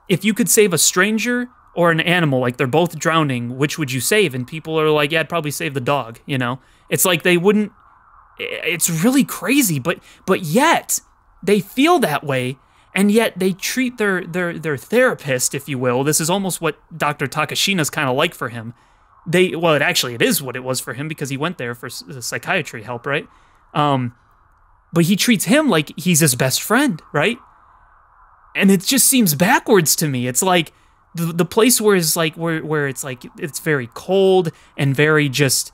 if you could save a stranger or an animal, like they're both drowning, which would you save? And people are like, yeah, I'd probably save the dog, you know? It's like they wouldn't, it's really crazy, but but yet they feel that way. And yet they treat their, their, their therapist, if you will. This is almost what Doctor Takashina's kind of like for him. They, well, it actually, it is what it was for him because he went there for psychiatry help, right? Um, but he treats him like he's his best friend, right? And it just seems backwards to me. It's like the, the place where it's like, where, where it's like, it's very cold and very just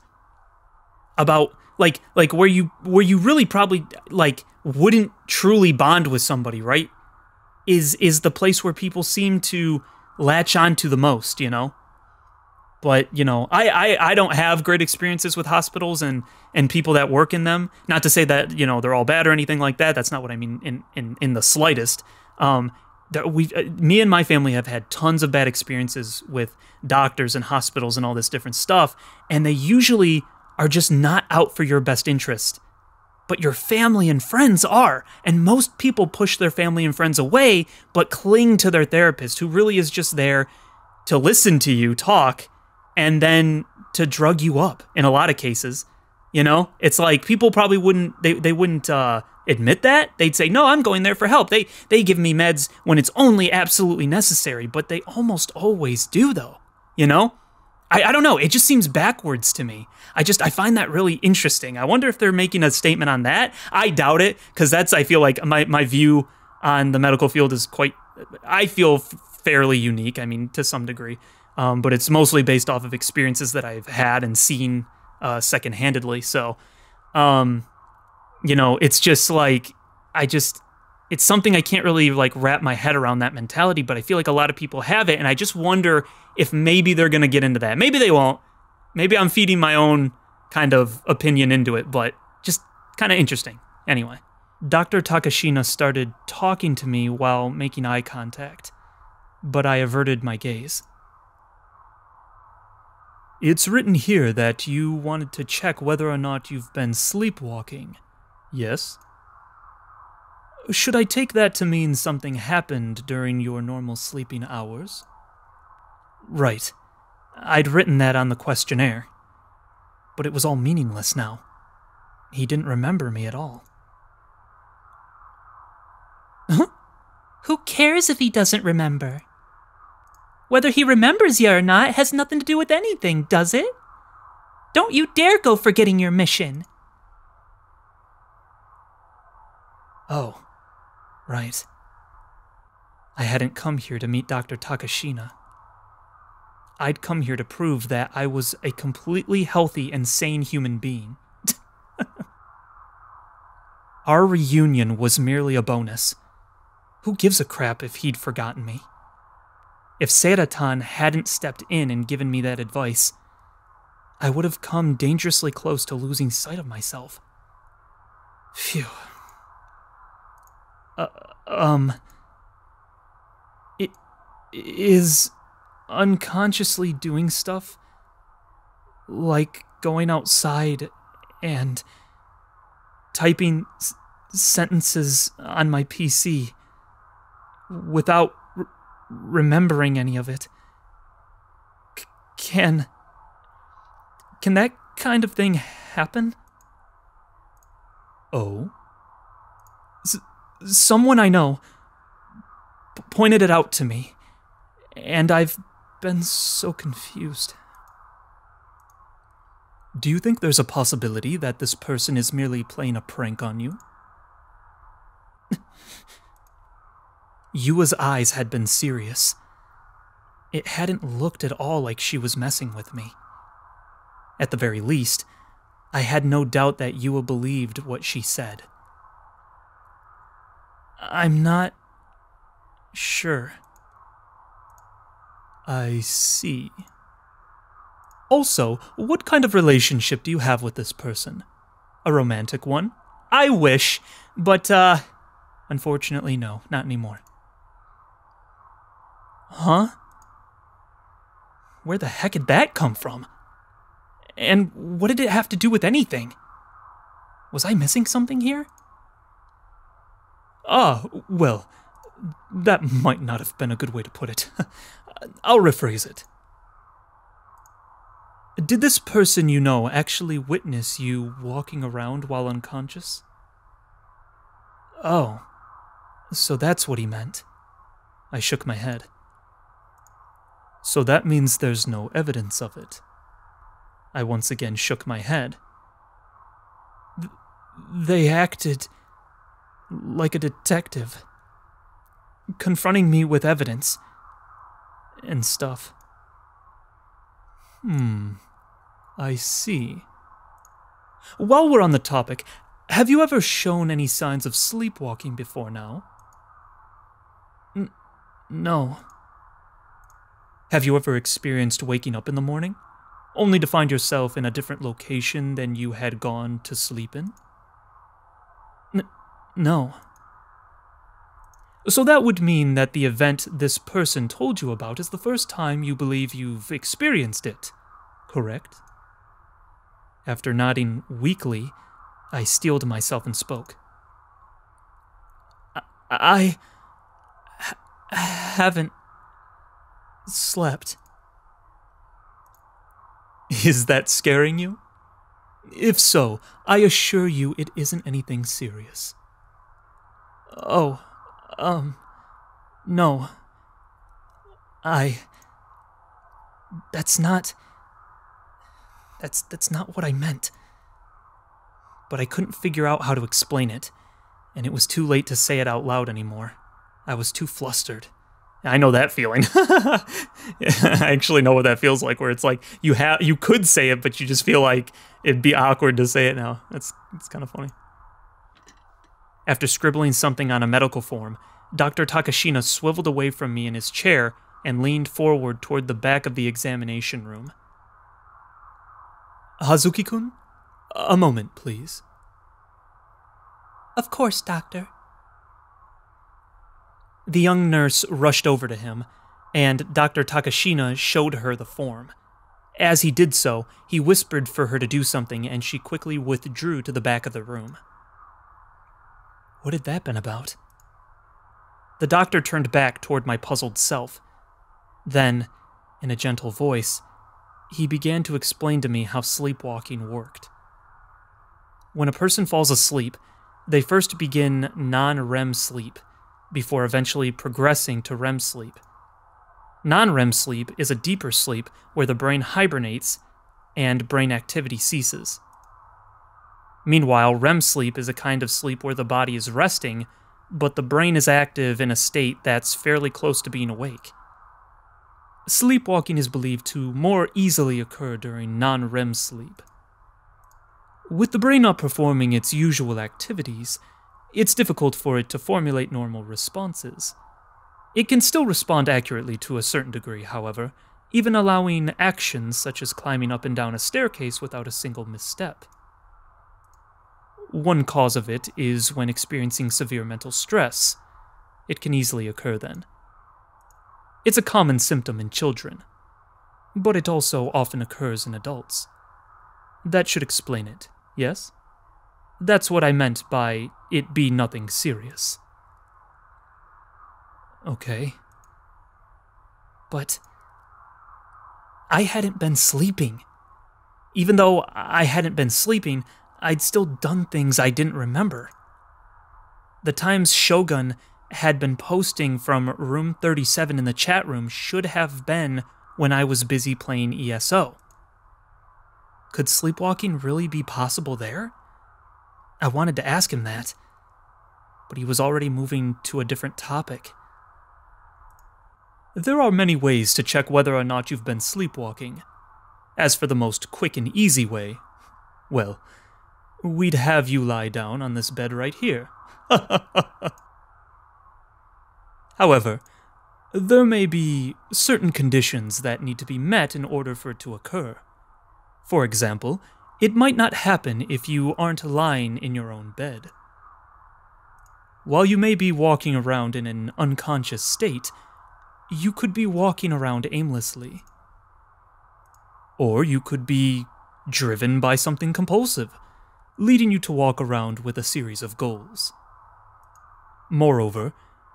about like, like where you, where you really probably like wouldn't truly bond with somebody, right? Is is the place where people seem to latch on to the most, you know? But, you know, I, I, I don't have great experiences with hospitals and, and people that work in them. Not to say that, you know, they're all bad or anything like that. That's not what I mean in, in, in the slightest. Um, that we, uh, me and my family have had tons of bad experiences with doctors and hospitals and all this different stuff. And they usually are just not out for your best interest. But your family and friends are. And most people push their family and friends away, but cling to their therapist, who really is just there to listen to you talk and then to drug you up in a lot of cases. You know, it's like people probably wouldn't, they, they wouldn't uh, admit that. They'd say, no, I'm going there for help. They, they give me meds when it's only absolutely necessary, but they almost always do though, you know? I, I don't know. It just seems backwards to me. I just, I find that really interesting. I wonder if they're making a statement on that. I doubt it, because that's, I feel like my, my view on the medical field is quite, I feel fairly unique. I mean, to some degree, um, but it's mostly based off of experiences that I've had and seen uh, secondhandedly. So, um, you know, it's just like, I just, it's something I can't really like wrap my head around that mentality, but I feel like a lot of people have it. And I just wonder if maybe they're going to get into that. Maybe they won't. Maybe I'm feeding my own kind of opinion into it, but just kind of interesting. Anyway, Doctor Takashina started talking to me while making eye contact, but I averted my gaze. It's written here that you wanted to check whether or not you've been sleepwalking. Yes? Should I take that to mean something happened during your normal sleeping hours? Right. I'd written that on the questionnaire. But it was all meaningless now. He didn't remember me at all. Who cares if he doesn't remember? Whether he remembers you or not has nothing to do with anything, does it? Don't you dare go forgetting your mission. Oh. Right. I hadn't come here to meet Doctor Takashina. I'd come here to prove that I was a completely healthy and sane human being. Our reunion was merely a bonus. Who gives a crap if he'd forgotten me? If Saraton hadn't stepped in and given me that advice, I would have come dangerously close to losing sight of myself. Phew. Uh, um, it is unconsciously doing stuff like going outside and typing s sentences on my P C without r remembering any of it. C can, can that kind of thing happen? Oh? Someone I know, pointed it out to me, and I've been so confused. Do you think there's a possibility that this person is merely playing a prank on you? Yua's eyes had been serious. It hadn't looked at all like she was messing with me. At the very least, I had no doubt that Yua believed what she said. I'm not sure. I see. Also, what kind of relationship do you have with this person? A romantic one? I wish, but uh, unfortunately no, not anymore. Huh? Where the heck did that come from? And what did it have to do with anything? Was I missing something here? Ah, well, that might not have been a good way to put it. I'll rephrase it. Did this person you know actually witness you walking around while unconscious? Oh, so that's what he meant. I shook my head. So that means there's no evidence of it. I once again shook my head. Th- they acted like a detective, confronting me with evidence and stuff. Hmm. I see. While we're on the topic, have you ever shown any signs of sleepwalking before now? N- no. Have you ever experienced waking up in the morning, only to find yourself in a different location than you had gone to sleep in? N- no. So that would mean that the event this person told you about is the first time you believe you've experienced it, correct? After nodding weakly, I steeled myself and spoke. I, I haven't slept. Is that scaring you? If so, I assure you it isn't anything serious. Oh. Um, no, I, that's not, that's, that's not what I meant, but I couldn't figure out how to explain it, and it was too late to say it out loud anymore. I was too flustered. I know that feeling. I actually know what that feels like, where it's like, you have, you could say it, but you just feel like it'd be awkward to say it now. That's, that's kind of funny. After scribbling something on a medical form, Doctor Takashina swiveled away from me in his chair and leaned forward toward the back of the examination room. Hazuki-kun, a moment, please. Of course, Doctor. The young nurse rushed over to him, and Doctor Takashina showed her the form. As he did so, he whispered for her to do something, and she quickly withdrew to the back of the room. What had that been about? The doctor turned back toward my puzzled self. Then, in a gentle voice, he began to explain to me how sleepwalking worked. When a person falls asleep, they first begin non-R E M sleep, before eventually progressing to R E M sleep. Non-R E M sleep is a deeper sleep where the brain hibernates and brain activity ceases. Meanwhile, R E M sleep is a kind of sleep where the body is resting, but the brain is active in a state that's fairly close to being awake. Sleepwalking is believed to more easily occur during non-R E M sleep. With the brain not performing its usual activities, it's difficult for it to formulate normal responses. It can still respond accurately to a certain degree, however, even allowing actions such as climbing up and down a staircase without a single misstep. One cause of it is when experiencing severe mental stress. It can easily occur then. It's a common symptom in children, but it also often occurs in adults. That should explain it, yes? That's what I meant by it be nothing serious. Okay. But I hadn't been sleeping. Even though I hadn't been sleeping, I'd still done things I didn't remember. The times Shogun had been posting from room thirty-seven in the chat room should have been when I was busy playing E S O. Could sleepwalking really be possible there? I wanted to ask him that, but he was already moving to a different topic. There are many ways to check whether or not you've been sleepwalking. As for the most quick and easy way, well, we'd have you lie down on this bed right here. However, there may be certain conditions that need to be met in order for it to occur. For example, it might not happen if you aren't lying in your own bed. While you may be walking around in an unconscious state, you could be walking around aimlessly. Or you could be driven by something compulsive, leading you to walk around with a series of goals. Moreover,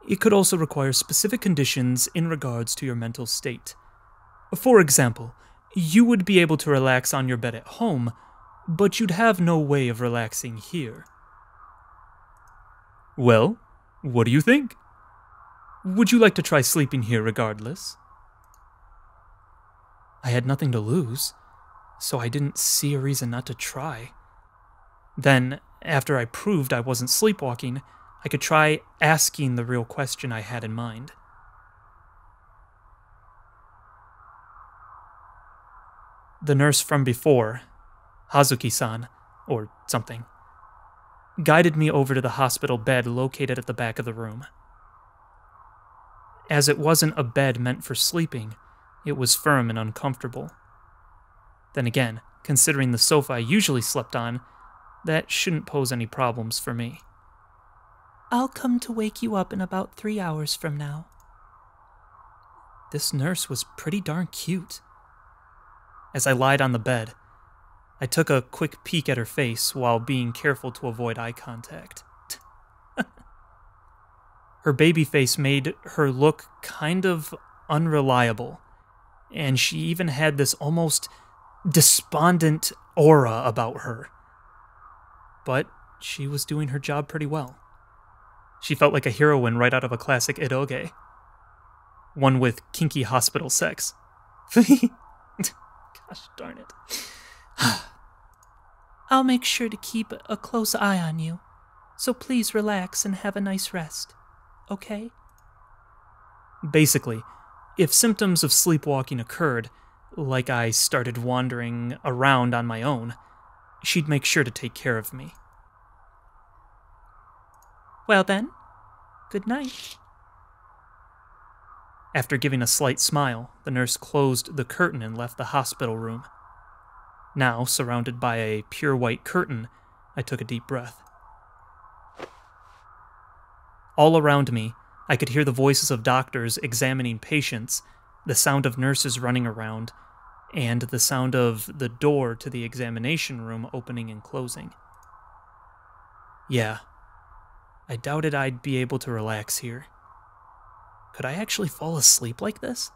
it could also require specific conditions in regards to your mental state. For example, you would be able to relax on your bed at home, but you'd have no way of relaxing here. Well, what do you think? Would you like to try sleeping here regardless? I had nothing to lose, so I didn't see a reason not to try. Then, after I proved I wasn't sleepwalking, I could try asking the real question I had in mind. The nurse from before, Hazuki-san, or something, guided me over to the hospital bed located at the back of the room. As it wasn't a bed meant for sleeping, it was firm and uncomfortable. Then again, considering the sofa I usually slept on, that shouldn't pose any problems for me. I'll come to wake you up in about three hours from now. This nurse was pretty darn cute. As I lied on the bed, I took a quick peek at her face while being careful to avoid eye contact. Her baby face made her look kind of unreliable, and she even had this almost despondent aura about her. But she was doing her job pretty well. She felt like a heroine right out of a classic eroge. One with kinky hospital sex. Gosh darn it. I'll make sure to keep a close eye on you, so please relax and have a nice rest, okay? Basically, if symptoms of sleepwalking occurred, like I started wandering around on my own, she'd make sure to take care of me. Well then, good night. After giving a slight smile, the nurse closed the curtain and left the hospital room. Now, surrounded by a pure white curtain, I took a deep breath. All around me, I could hear the voices of doctors examining patients, the sound of nurses running around, and the sound of the door to the examination room opening and closing. Yeah. I doubted I'd be able to relax here. Could I actually fall asleep like this?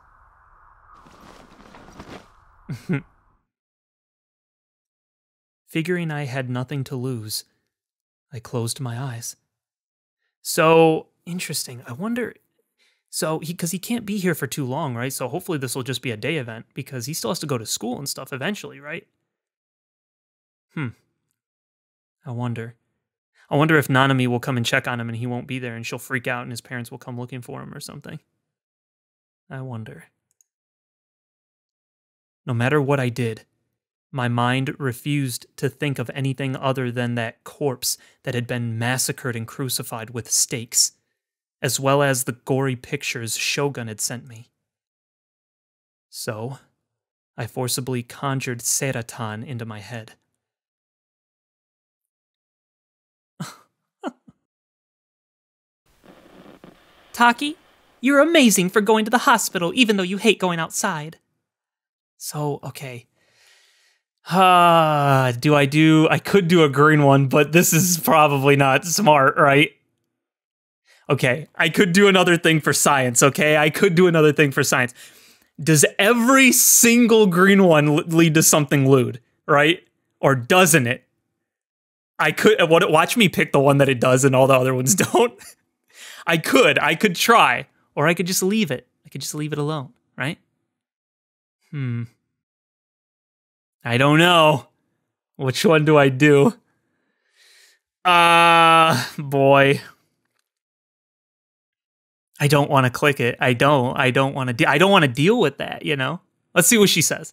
Figuring I had nothing to lose, I closed my eyes. So, interesting. I wonder... So, he, 'cause he can't be here for too long, right? So hopefully this will just be a day event, because he still has to go to school and stuff eventually, right? Hmm. I wonder... I wonder if Nanami will come and check on him and he won't be there and she'll freak out and his parents will come looking for him or something. I wonder. No matter what I did, my mind refused to think of anything other than that corpse that had been massacred and crucified with stakes, as well as the gory pictures Shogun had sent me. So, I forcibly conjured Saraton into my head. Taki, you're amazing for going to the hospital, even though you hate going outside. So, okay. Uh, do I do... I could do a green one, but this is probably not smart, right? Okay, I could do another thing for science, okay? I could do another thing for science. Does every single green one lead to something lewd, right? Or doesn't it? I could... Watch me pick the one that it does and all the other ones don't. I could. I could try. Or I could just leave it. I could just leave it alone, right? Hmm. I don't know. Which one do I do? Uh, boy. I don't want to click it. I don't. I don't want to. I don't want to deal with that, you know? Let's see what she says.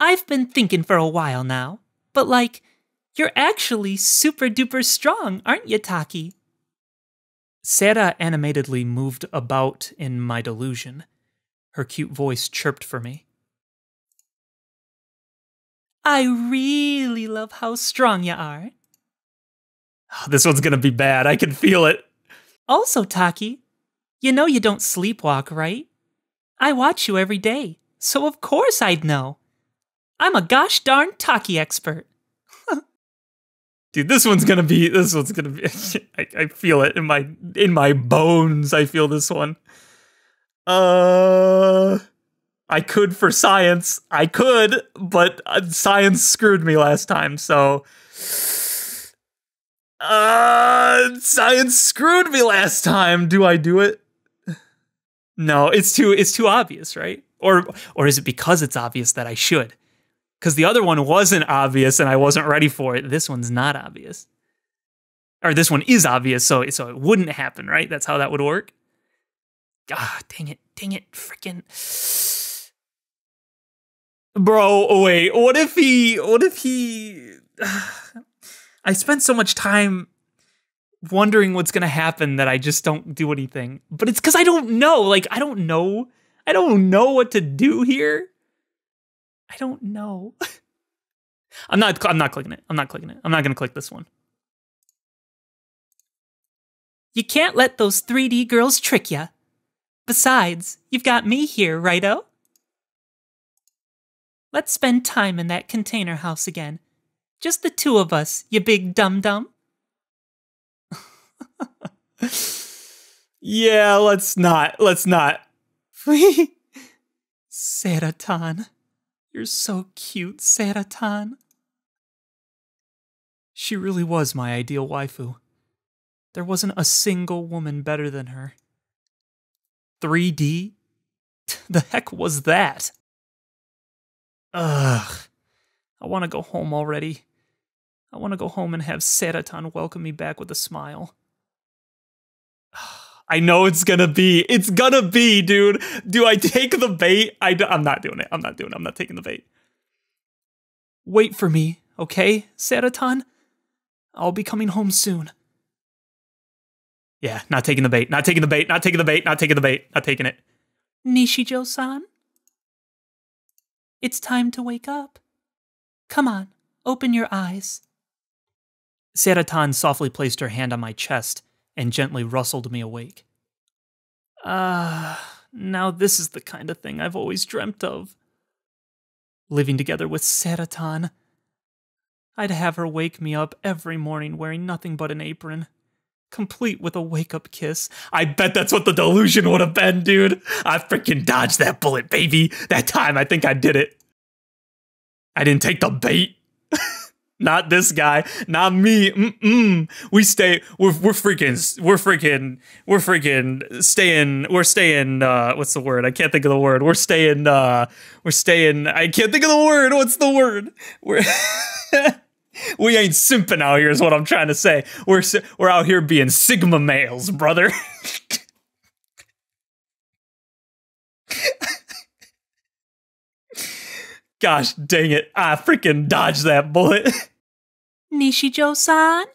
I've been thinking for a while now, but like, you're actually super duper strong, aren't you, Taki? Sarah animatedly moved about in my delusion. Her cute voice chirped for me. I really love how strong you are. Oh, this one's gonna be bad. I can feel it. Also, Taki, you know you don't sleepwalk, right? I watch you every day, so of course I'd know. I'm a gosh darn Taki expert. Dude, this one's gonna be, this one's gonna be, I, I feel it in my, in my bones, I feel this one. Uh, I could for science, I could, but science screwed me last time, so. Uh, science screwed me last time, do I do it? No, it's too, it's too obvious, right? Or, or is it because it's obvious that I should? Because the other one wasn't obvious and I wasn't ready for it. This one's not obvious. Or this one is obvious, so, so it wouldn't happen, right? That's how that would work. Ah, dang it, dang it, frickin'. Bro, wait, what if he, what if he... I spent so much time wondering what's gonna happen that I just don't do anything. But it's because I don't know, like, I don't know. I don't know what to do here. I don't know. I'm not, I'm not clicking it. I'm not clicking it. I'm not going to click this one. You can't let those three D girls trick ya. Besides, you've got me here, righto? Let's spend time in that container house again. Just the two of us, you big dum-dum. Yeah, let's not. Let's not. Saraton. You're so cute, Saraton. She really was my ideal waifu. There wasn't a single woman better than her. three D? The heck was that? Ugh. I want to go home already. I want to go home and have Saraton welcome me back with a smile. I know it's gonna be, it's gonna be, dude. Do I take the bait? I do, I'm not doing it. I'm not doing it. I'm not taking the bait. Wait for me, okay, Saraton? I'll be coming home soon. Yeah, not taking the bait. Not taking the bait. Not taking the bait. Not taking the bait. Not taking it. Nishijou-san? It's time to wake up. Come on, open your eyes. Saraton softly placed her hand on my chest and gently rustled me awake. Ah, uh, now this is the kind of thing I've always dreamt of. Living together with Saraton. I'd have her wake me up every morning wearing nothing but an apron, complete with a wake-up kiss. I bet that's what the delusion would have been, dude. I freaking dodged that bullet, baby. That time, I think I did it. I didn't take the bait. Not this guy, not me. Mm-mm. We stay. We're we're freaking. We're freaking. We're freaking staying. We're staying. Uh, what's the word? I can't think of the word. We're staying. Uh, we're staying. I can't think of the word. What's the word? We're we ain't simping out here. Is what I'm trying to say. We're we're out here being sigma males, brother. Gosh dang it! I freaking dodged that bullet. Nishijou-san?